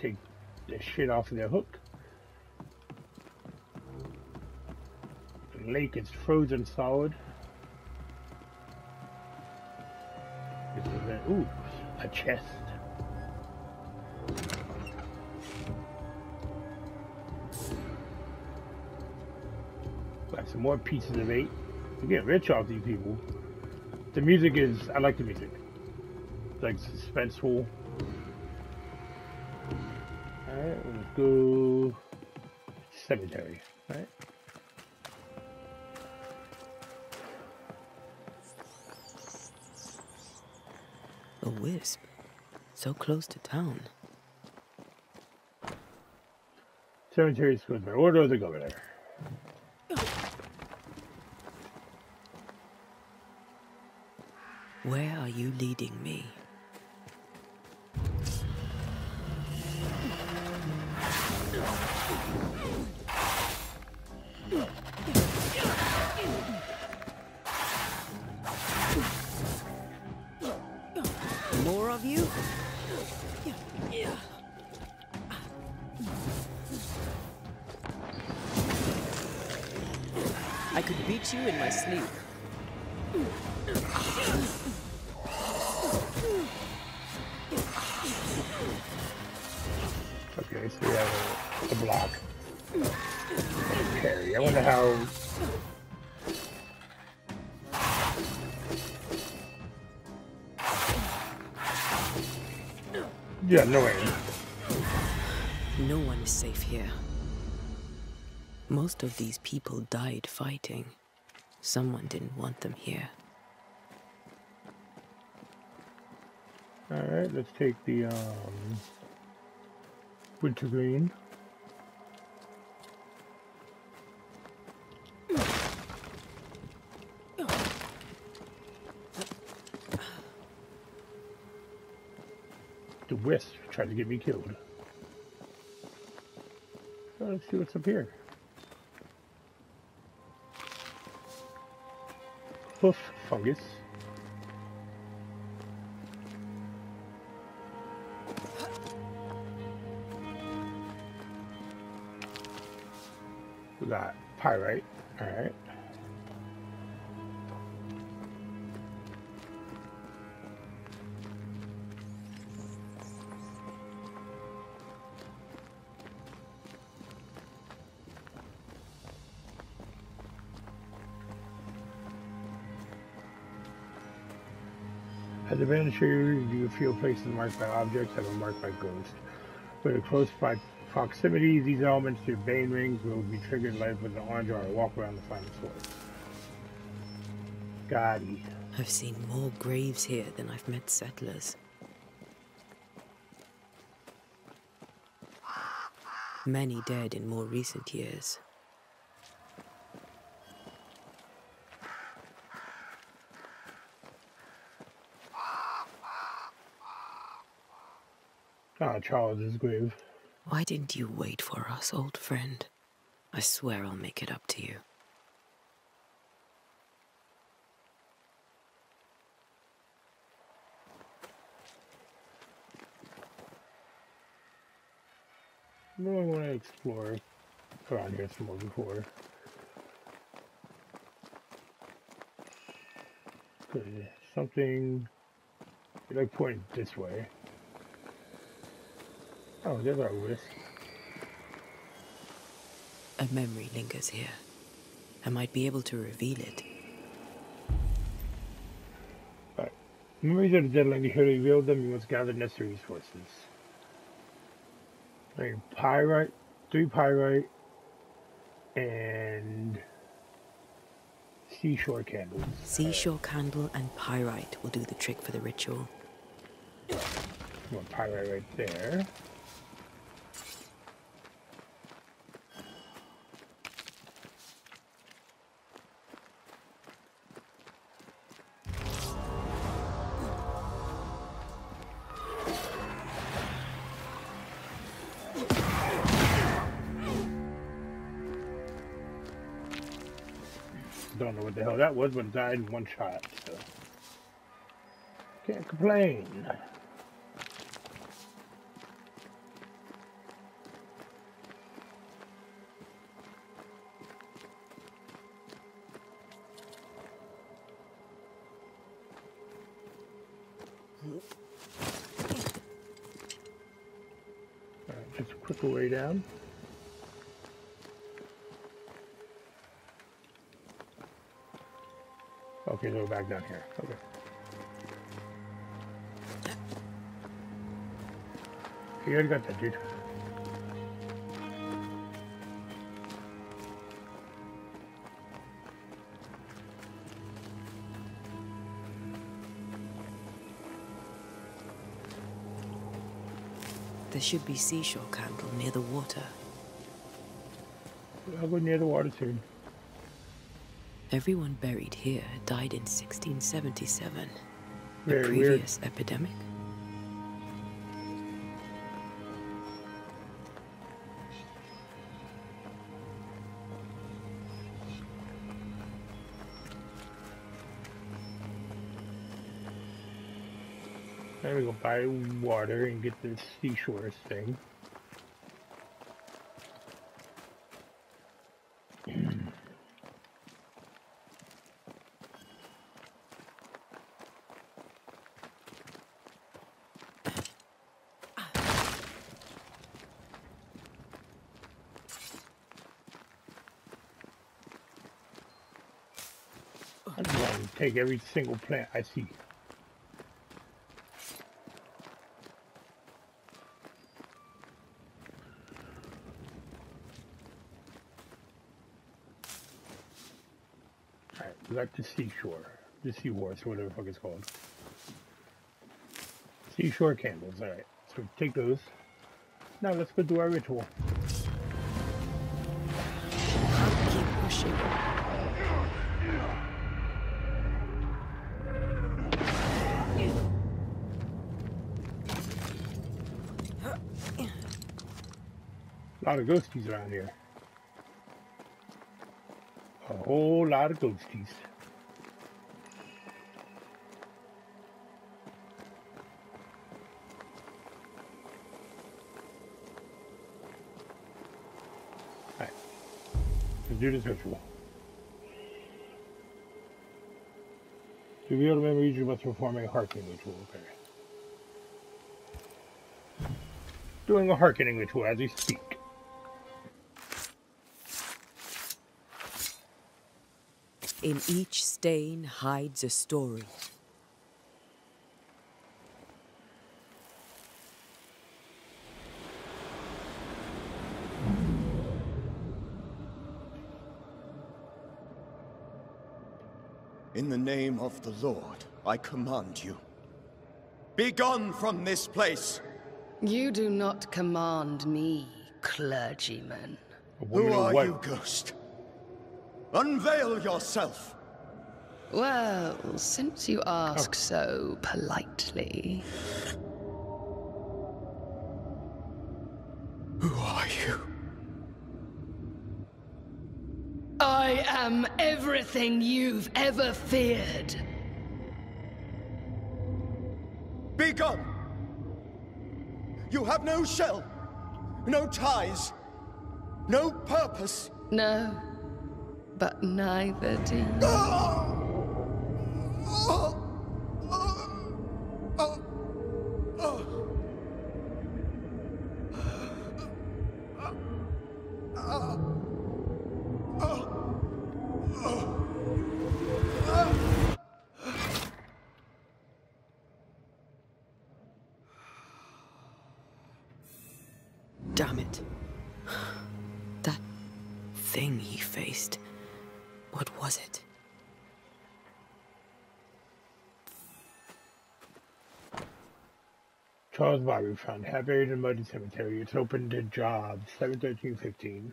take the shit off of their hook. The lake is frozen solid. This is a, ooh, a chest. Got some more pieces of eight. You get rich off these people. The music is, I like the music. It's like suspenseful. Alright, let's go cemetery, right? A wisp. So close to town. Cemetery is good by order of the governor. Where are you leading me? More of you? I could beat you in my sleep. Okay, so we have a block. Okay, I wonder how... Yeah, no way. No one is safe here. Most of these people died fighting. Someone didn't want them here. Alright, let's take the, wintergreen. The wisp tried to get me killed. So let's see what's up here. Hoof fungus. Got pyrite, alright. As a Banisher, you feel places marked by objects that are marked by ghosts. But a close by proximity, these elements through Bane Rings will be triggered life with an orange or a walk around to find a source. Got it. I've seen more graves here than I've met settlers. Many dead in more recent years. Ah, Charles's grave. Why didn't you wait for us, old friend? I swear I'll make it up to you. I really want to explore around here some more before. Good. Something like pointing this way. Oh, there's our wisp. A memory lingers here. I might be able to reveal it. Alright. Memories of the dead linger here to reveal them. You must gather necessary resources. Like pyrite, 3 pyrite, and seashore candles. Seashore candle and pyrite will do the trick for the ritual. More pyrite right there. Don't know what the hell that was, but it died in one shot, so can't complain. Just a quicker way down. Okay, go back down here. Okay. You already got that, dude. There should be seashore candle near the water. I'll go near the water soon. Everyone buried here died in 1677. Very weird. Epidemic. There we go, buy water and get this seashore thing. I'm going to take every single plant I see. Alright, back to seashore. The seahorse, or whatever the fuck it's called. Seashore candles, alright. So take those. Now let's go do our ritual. Keep pushing. A lot of ghosties around here. A whole lot of ghosties. Alright. Let's do this ritual. To reveal the memories, you must perform a hearkening ritual. Okay. Doing a hearkening ritual as we speak. In each stain hides a story. In the name of the Lord, I command you. Begone from this place! You do not command me, clergyman. Who are you, ghost? Unveil yourself! Well, since you ask so politely... Who are you? I am everything you've ever feared! Be gone! You have no shell, no ties, no purpose! No. But neither do you. Damn it. That thing he faced. What was it? Charles Bobby found half buried in muddy cemetery. It's open to jobs. 7/13/15.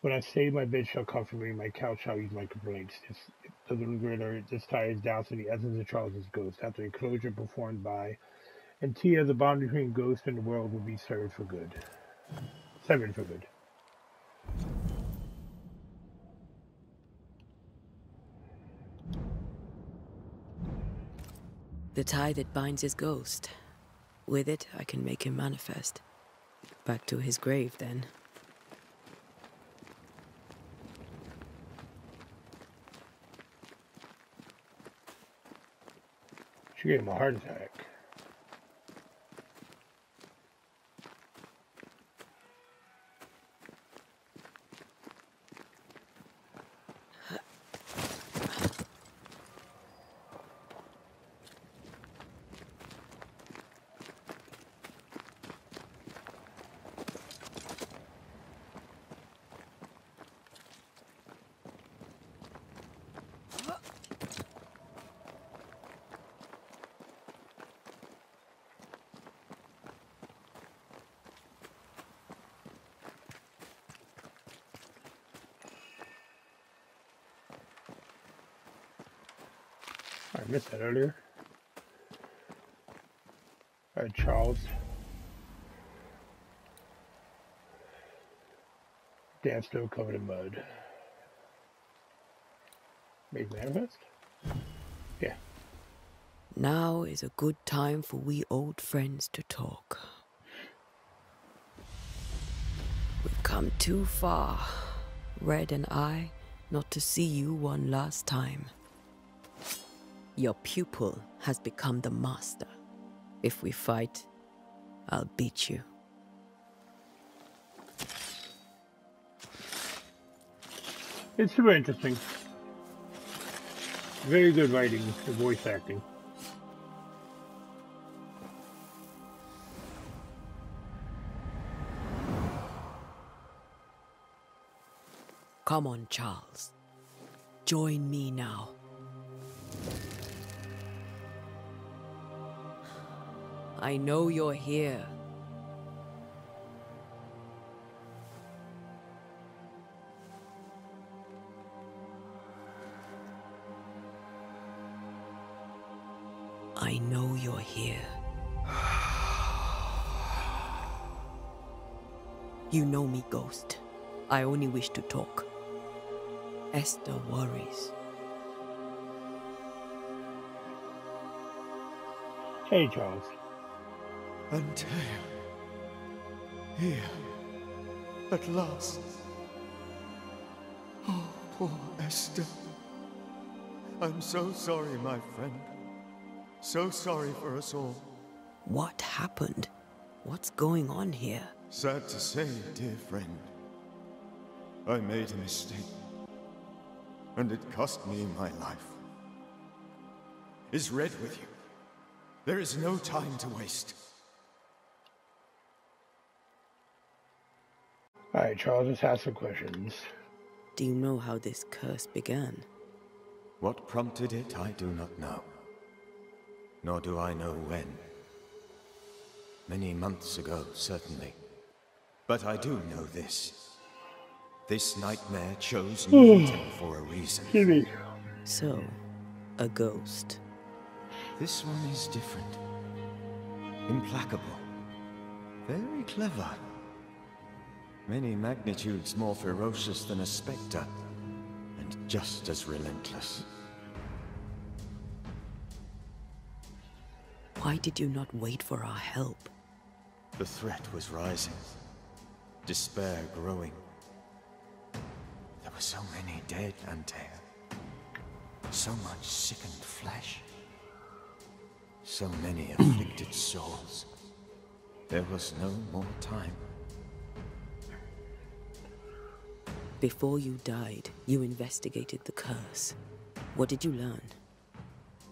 When I say my bed shall comfort me, my couch shall ease my complaints. The little gritter, this ties down to the essence of Charles's ghost. After a closure performed by Antea, the bond between ghost and the world will be severed for good. Severed for good. The tie that binds his ghost. With it, I can make him manifest. Back to his grave, then. She gave him a heart attack. I missed that earlier. All right, Charles. Damn, still covered in mud. Make manifest? Yeah. Now is a good time for we old friends to talk. We've come too far, Red and I, not to see you one last time. Your pupil has become the master. If we fight, I'll beat you. It's super interesting. Very good writing, the voice acting. Come on, Charles. Join me now. I know you're here. I know you're here. You know me, Ghost. I only wish to talk. Esther worries. Hey, Charles. Antea. Here. At last. Oh, poor Esther. I'm so sorry, my friend. So sorry for us all. What happened? What's going on here? Sad to say, dear friend. I made a mistake. And it cost me my life. Is Red with you? There is no time to waste. Alright, Charles, let's ask some questions. Do you know how this curse began? What prompted it, I do not know. Nor do I know when. Many months ago, certainly. But I do know this. This nightmare chose New Eden for a reason. So, a ghost. This one is different. Implacable. Very clever. Many magnitudes more ferocious than a spectre. And just as relentless. Why did you not wait for our help? The threat was rising. Despair growing. There were so many dead, Antea. So much sickened flesh. So many afflicted souls. There was no more time. Before you died, you investigated the curse. What did you learn?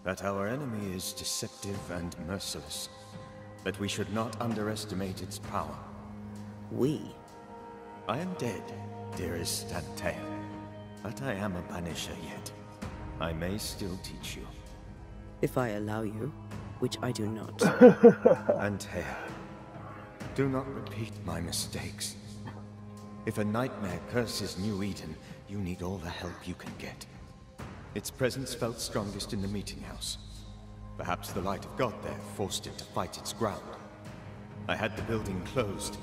That our enemy is deceptive and merciless. That we should not underestimate its power. We? I am dead, dearest Antea. But I am a Banisher yet. I may still teach you. If I allow you, which I do not. Antea, do not repeat my mistakes. If a nightmare curses New Eden, you need all the help you can get. Its presence felt strongest in the meeting house. Perhaps the light of God there forced it to fight its ground. I had the building closed.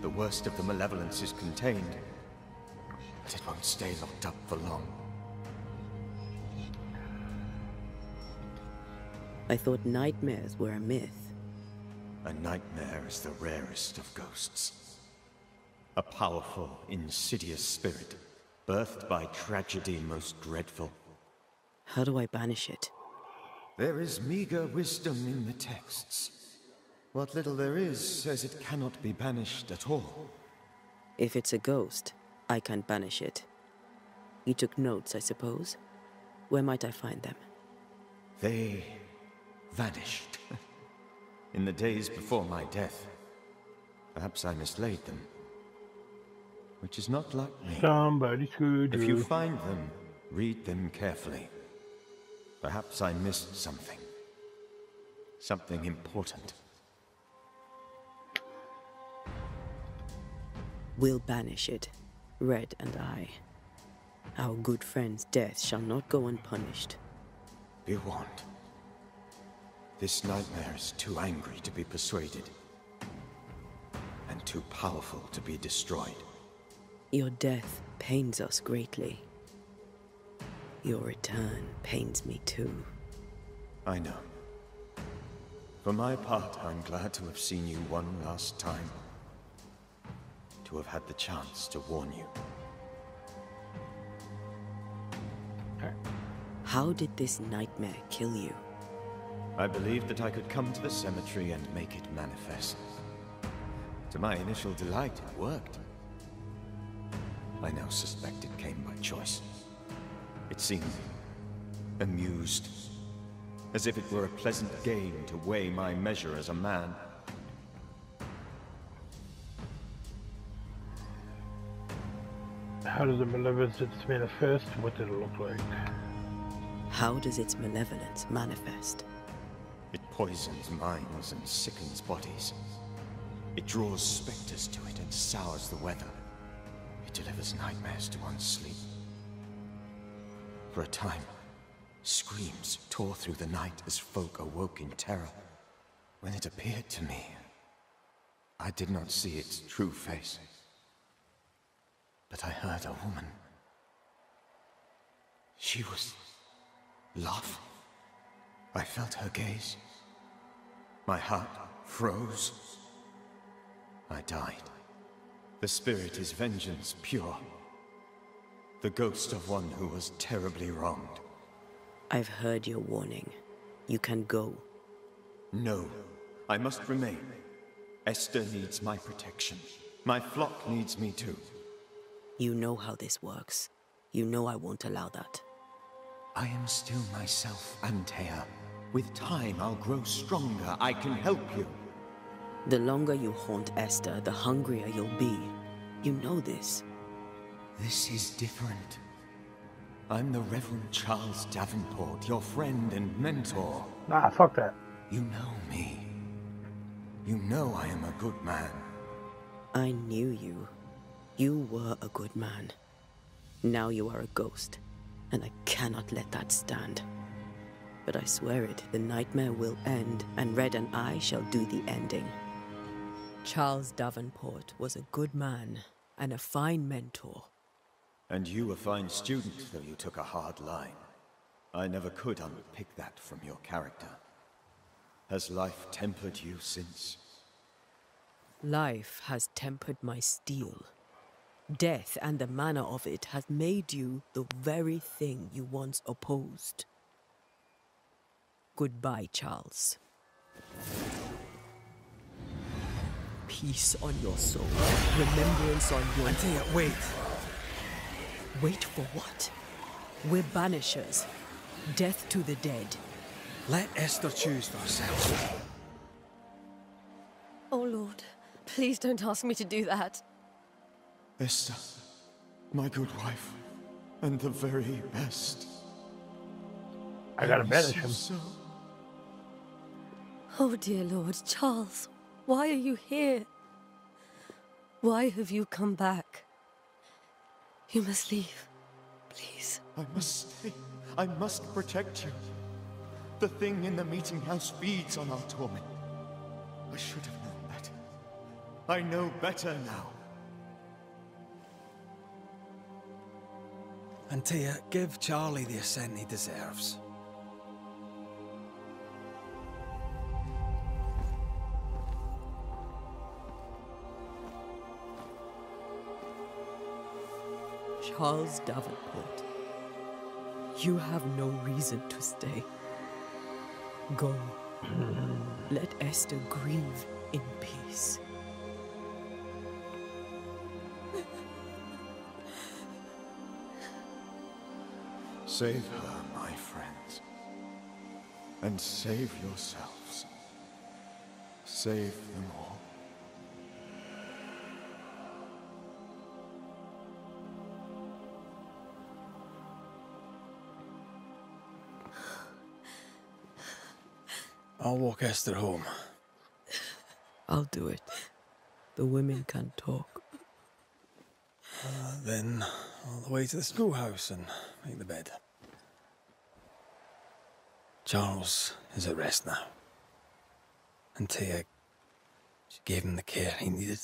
The worst of the malevolence is contained. But it won't stay locked up for long. I thought nightmares were a myth. A nightmare is the rarest of ghosts. A powerful, insidious spirit, birthed by tragedy most dreadful. How do I banish it? There is meager wisdom in the texts. What little there is says it cannot be banished at all. If it's a ghost, I can banish it. You took notes, I suppose. Where might I find them? They vanished in the days before my death. Perhaps I mislaid them, which is not like me. Somebody screwed you. If you find them, read them carefully. Perhaps I missed something. Something important. We'll banish it, Red and I. Our good friend's death shall not go unpunished. Be warned. This nightmare is too angry to be persuaded, and too powerful to be destroyed. Your death pains us greatly. Your return pains me too. I know. For my part, I'm glad to have seen you one last time. To have had the chance to warn you. How did this nightmare kill you? I believed that I could come to the cemetery and make it manifest. To my initial delight, it worked. I now suspect it came by choice. It seemed amused, as if it were a pleasant game to weigh my measure as a man. How does the malevolence manifest? What did it look like? How does its malevolence manifest? It poisons minds and sickens bodies. It draws specters to it and sours the weather. It delivers nightmares to one's sleep. For a time, screams tore through the night as folk awoke in terror. When it appeared to me, I did not see its true face. But I heard a woman. She was laughing. I felt her gaze. My heart froze. I died. The spirit is vengeance pure. The ghost of one who was terribly wronged. I've heard your warning. You can go. No, I must remain. Esther needs my protection. My flock needs me too. You know how this works. You know I won't allow that. I am still myself, Antea. With time, I'll grow stronger. I can help you. The longer you haunt Esther, the hungrier you'll be. You know this. This is different. I'm the Reverend Charles Davenport, your friend and mentor. Nah, fuck that. You know me. You know I am a good man. I knew you. You were a good man. Now you are a ghost, and I cannot let that stand. But I swear it, the nightmare will end, and Red and I shall do the ending. Charles Davenport was a good man, and a fine mentor. And you a fine student, though you took a hard line. I never could unpick that from your character. Has life tempered you since? Life has tempered my steel. Death and the manner of it has made you the very thing you once opposed. Goodbye, Charles. Peace on your soul. Remembrance on your... Antea, wait! Wait for what? We're Banishers. Death to the dead. Let Esther choose herself. Oh, Lord. Please don't ask me to do that. Esther, my good wife, and the very best. I gotta banish him. So. Oh dear Lord, Charles, why are you here? Why have you come back? You must leave, please. I must stay. I must protect you. The thing in the meeting house feeds on our torment. I should have known better. I know better now. Antea, give Charlie the assent he deserves. Charles Davenport, you have no reason to stay. Go. Let Esther grieve in peace. Save her, my friends, and save yourselves. Save them all. I'll walk Esther home. I'll do it. The women can talk. Then, all the way to the schoolhouse and make the bed. Charles is at rest now. Antea, she gave him the care he needed.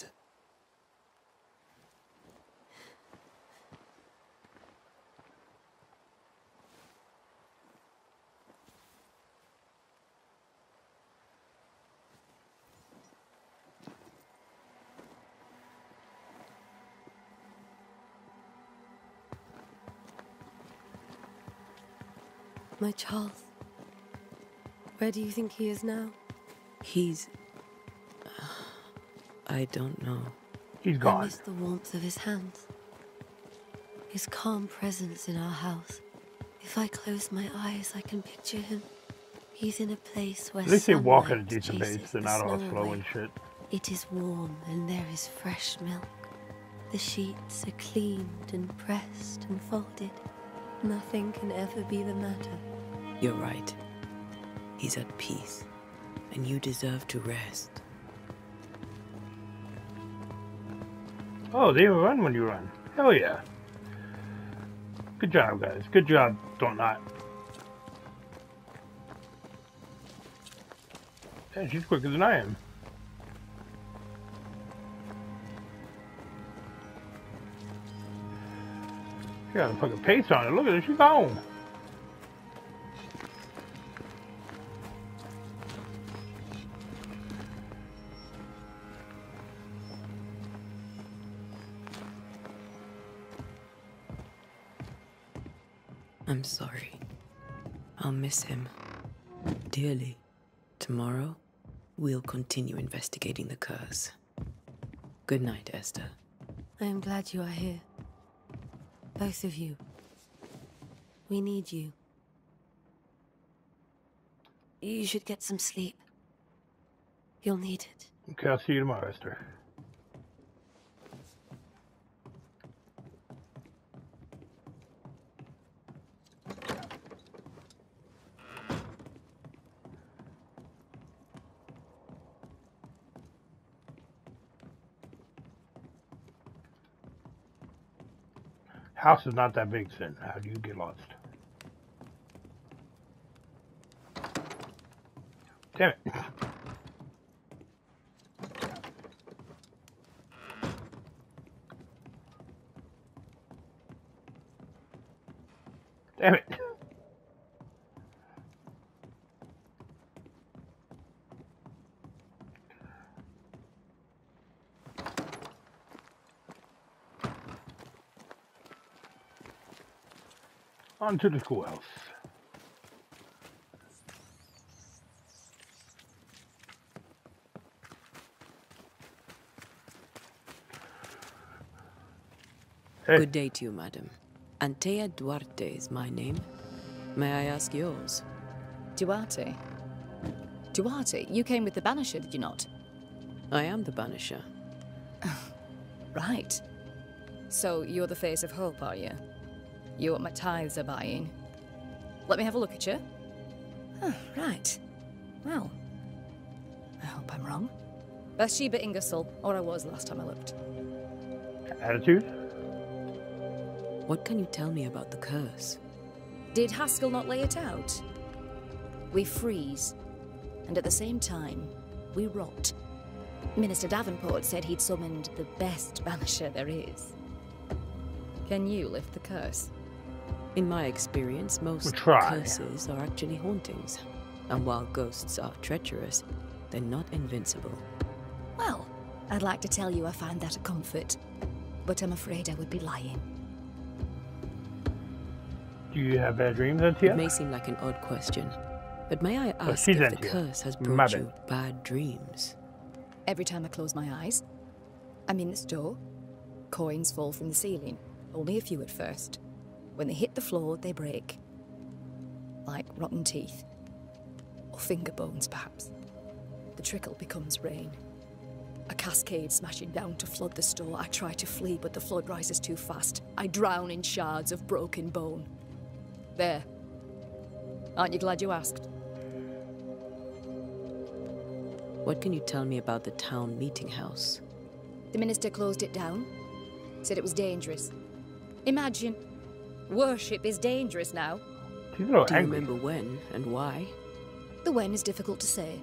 My Charles. Where do you think he is now? He's... I don't know. He's gone. I miss the warmth of his hands. His calm presence in our house. If I close my eyes, I can picture him. He's in a place where... At least they walk at a decent pace. They're not overflowing and shit. It is warm and there is fresh milk. The sheets are cleaned and pressed and folded. Nothing can ever be the matter. You're right. He's at peace, and you deserve to rest. Oh, they run when you run. Hell yeah. Good job, guys. Good job, Don't Nod. Yeah, she's quicker than I am. She got a fucking pace on it. Look at her. She's gone. I'm sorry. I'll miss him dearly. Tomorrow, we'll continue investigating the curse. Good night, Esther. I am glad you are here. Both of you. We need you. You should get some sleep. You'll need it. Okay, I'll see you tomorrow, Esther. House is not that big, then. How do you get lost? Damn it. Damn it. On to the schoolhouse. Hey. Good day to you, madam. Antea Duarte is my name. May I ask yours? Duarte? Duarte, you came with the Banisher, did you not? I am the Banisher. Right. So you're the face of hope, are you? You're what my tithes are buying. Let me have a look at you. Oh, right. Well, I hope I'm wrong. Bathsheba Ingersoll, or I was last time I looked. Attitude? What can you tell me about the curse? Did Haskell not lay it out? We freeze, and at the same time, we rot. Minister Davenport said he'd summoned the best Banisher there is. Can you lift the curse? In my experience, most curses are actually hauntings. And while ghosts are treacherous, they're not invincible. Well, I'd like to tell you I find that a comfort, but I'm afraid I would be lying. Do you have bad dreams, Antea? It may seem like an odd question, but may I ask if the curse has brought you bad dreams? Every time I close my eyes, I'm in the store, coins fall from the ceiling. Only a few at first. When they hit the floor, they break. Like rotten teeth. Or finger bones, perhaps. The trickle becomes rain. A cascade smashing down to flood the store. I try to flee, but the flood rises too fast. I drown in shards of broken bone. There. Aren't you glad you asked? What can you tell me about the town meeting house? The minister closed it down. Said it was dangerous. Imagine. Worship is dangerous now. People are angry. Do you remember when and why? The when is difficult to say.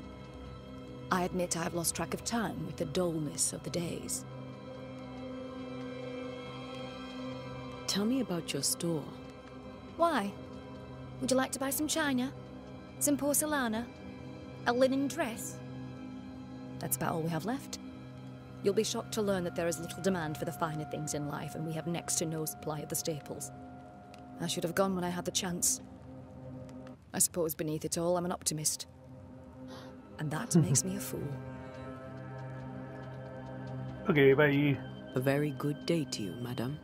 I admit I've lost track of time with the dullness of the days. Tell me about your store. Why? Would you like to buy some china? Some porcelana? A linen dress? That's about all we have left. You'll be shocked to learn that there is little demand for the finer things in life, and we have next to no supply of the staples. I should have gone when I had the chance. I suppose beneath it all, I'm an optimist. And that makes me a fool. Okay, bye. A very good day to you, madam.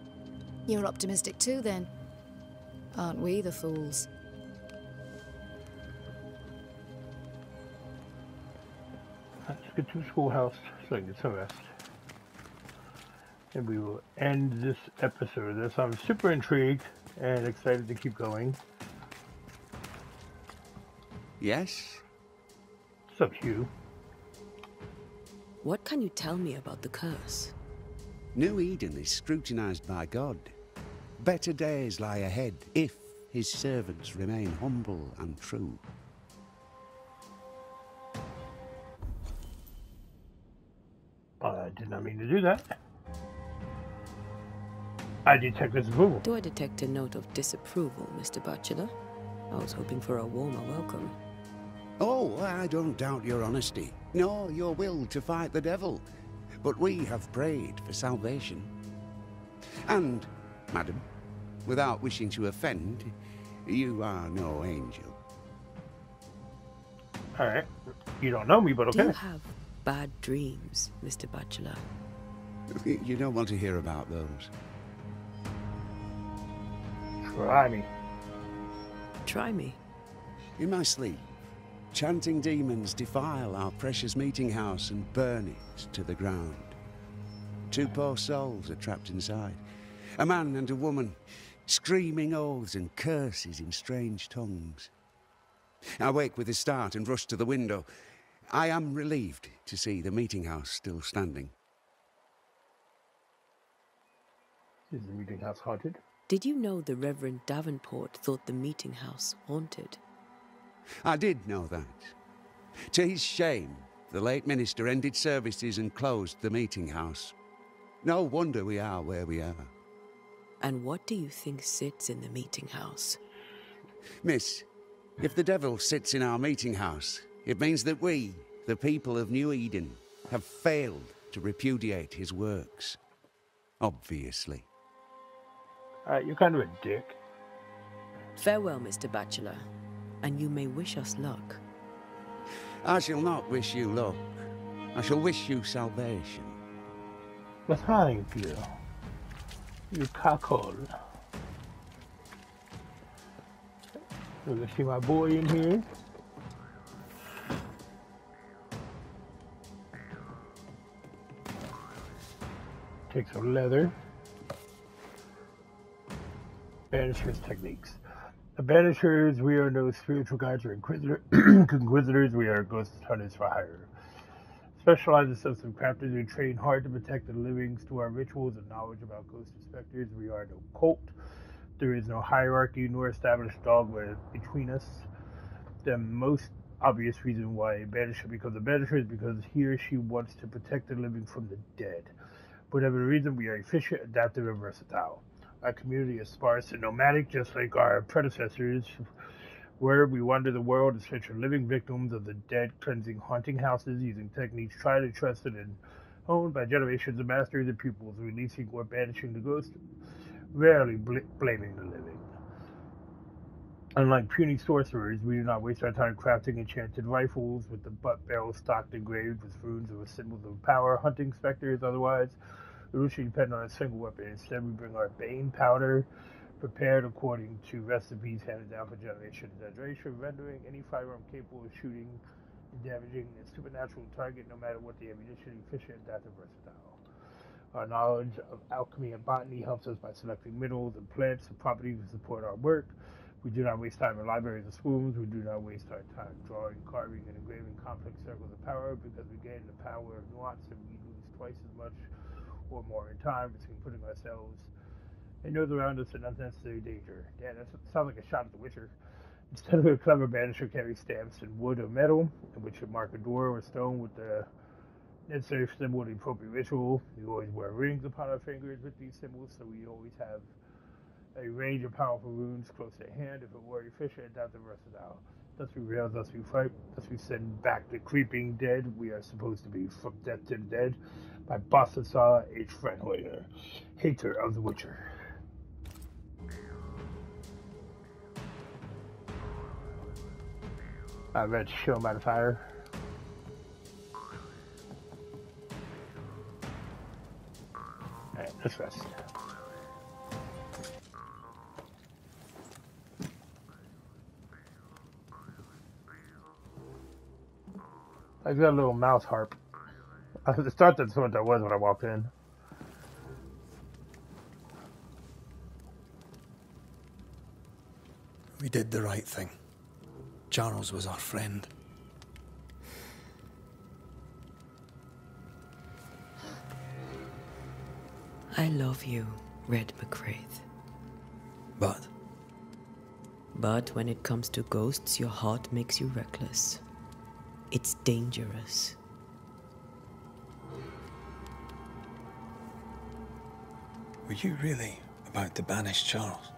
You're optimistic too, then. Aren't we the fools? Let's get to the schoolhouse so I can get some rest. And we will end this episode. This, I'm super intrigued and excited to keep going. Yes? What's up, Hugh? What can you tell me about the curse? New Eden is scrutinized by God. Better days lie ahead if his servants remain humble and true. I did not mean to do that. I detect disapproval. Do I detect a note of disapproval, Mr. Bachelor? I was hoping for a warmer welcome. Oh, I don't doubt your honesty, nor your will to fight the devil. But we have prayed for salvation. And, madam, without wishing to offend, you are no angel. All right. You don't know me, but okay. Do you have bad dreams, Mr. Bachelor? You don't want to hear about those. Try me. Try me. In my sleep. Chanting demons defile our precious meeting house and burn it to the ground. Two poor souls are trapped inside. A man and a woman, screaming oaths and curses in strange tongues. I wake with a start and rush to the window. I am relieved to see the meeting house still standing. Is the meeting house haunted? Did you know the Reverend Davenport thought the meeting house haunted? I did know that. To his shame, the late minister ended services and closed the meeting house. No wonder we are where we are. And what do you think sits in the meeting house? Miss, if the devil sits in our meeting house, it means that we, the people of New Eden, have failed to repudiate his works. Obviously. You're kind of a dick. Farewell, Mr. Bachelor. And you may wish us luck. I shall not wish you luck. I shall wish you salvation. But thank you. You cackle. You're gonna see my boy in here. Take some leather. Banishers techniques. The Banishers, we are no spiritual guides or inquisitors, we are ghost hunters for hire. Specialized in substance crafters, we train hard to protect the living, through our rituals and knowledge about ghost inspectors. We are no cult. There is no hierarchy nor established dogma between us. The most obvious reason why a Banisher becomes a Banisher is because he or she wants to protect the living from the dead. Whatever the reason, we are efficient, adaptive, and versatile. Our community is sparse and nomadic, just like our predecessors, where we wander the world in search of living victims of the dead, cleansing haunting houses using techniques tried and trusted and honed by generations of masters and pupils, releasing or banishing the ghosts, rarely blaming the living. Unlike puny sorcerers, we do not waste our time crafting enchanted rifles with the butt barrels stocked and engraved with runes or symbols of power, hunting specters otherwise. We usually depend on a single weapon. Instead, we bring our Bane powder, prepared according to recipes handed down for generations and generations, rendering any firearm capable of shooting and damaging a supernatural target, no matter what the ammunition, efficient, adaptive, versatile. Our knowledge of alchemy and botany helps us by selecting minerals and plants and properties to support our work. We do not waste time in libraries or schools. We do not waste our time drawing, carving, and engraving complex circles of power, because we gain the power of nuance and we lose twice as much or more in time between putting ourselves and those around us in unnecessary danger. Yeah, that sounds like a shot at The Witcher. Instead of a clever banisher carries stamps in wood or metal, in which you mark a door or stone with the necessary symbol of the appropriate ritual. You always wear rings upon our fingers with these symbols, so we always have a range of powerful runes close at hand. If a warrior fisher, adopt the versatile. Thus we rail, thus we fight, thus we send back the creeping dead. We are supposed to be from death to the dead by Bossatha Frenhoyer, hater of the Witcher. I read to show him by the fire. Alright, let's rest. I got a little mouse harp. I thought that's what that was when I walked in. We did the right thing. Charles was our friend. I love you, Red mac Raith. But when it comes to ghosts, your heart makes you reckless. It's dangerous. Were you really about to banish Charles?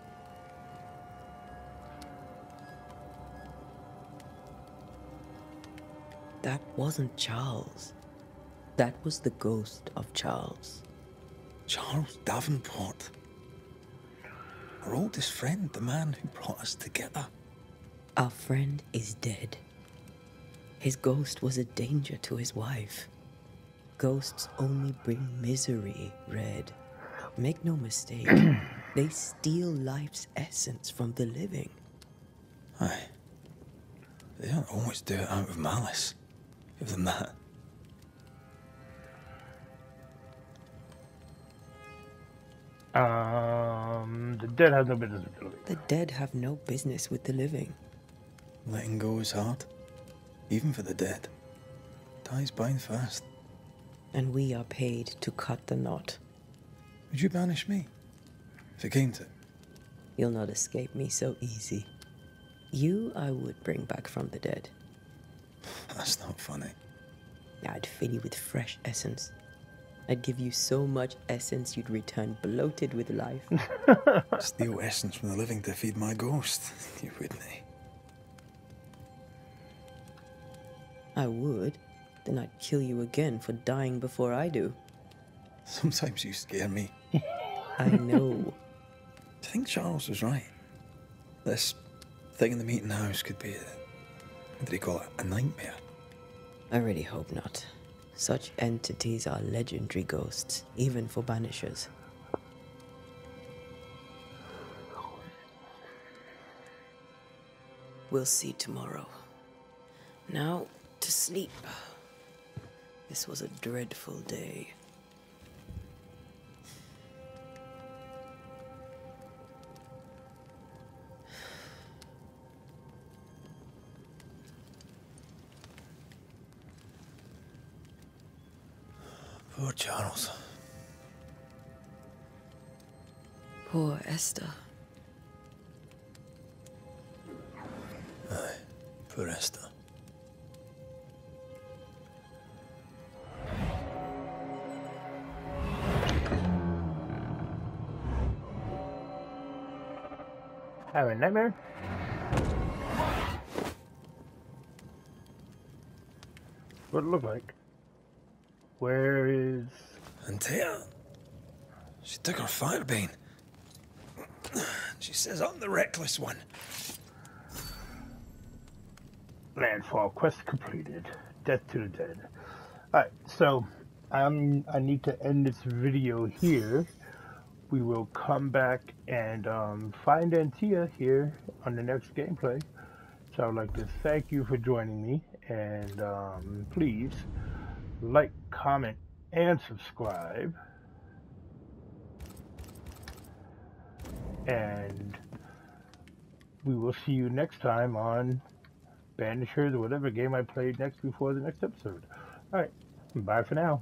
That wasn't Charles. That was the ghost of Charles. Charles Davenport. Our oldest friend, the man who brought us together. Our friend is dead. His ghost was a danger to his wife. Ghosts only bring misery, Red. Make no mistake, they steal life's essence from the living. Aye. They don't always do it out of malice. Give them that. The dead have no business with the living. The dead have no business with the living. Letting go is hard. Even for the dead. Ties bind fast. And we are paid to cut the knot. Would you banish me? If it came to. You'll not escape me so easy. You I would bring back from the dead. That's not funny. I'd fill you with fresh essence. I'd give you so much essence you'd return bloated with life. Steal essence from the living to feed my ghost. You wouldn't. I would, then I'd kill you again for dying before I do. Sometimes you scare me. I know. I think Charles was right. This thing in the meeting house could be, what do they call it, a nightmare? I really hope not. Such entities are legendary ghosts, even for banishers. We'll see tomorrow. Now, to sleep. This was a dreadful day. Poor Charles. Poor Esther. Aye, poor Esther. I have a nightmare. What it look like? Where is Antea? She took her firebane. She says I'm the reckless one. Landfall quest completed. Death to the dead. Alright, so I need to end this video here. We will come back and find Antea here on the next gameplay. So I would like to thank you for joining me, and please like, comment, and subscribe. And we will see you next time on Banishers or whatever game I played next before the next episode. Alright, bye for now.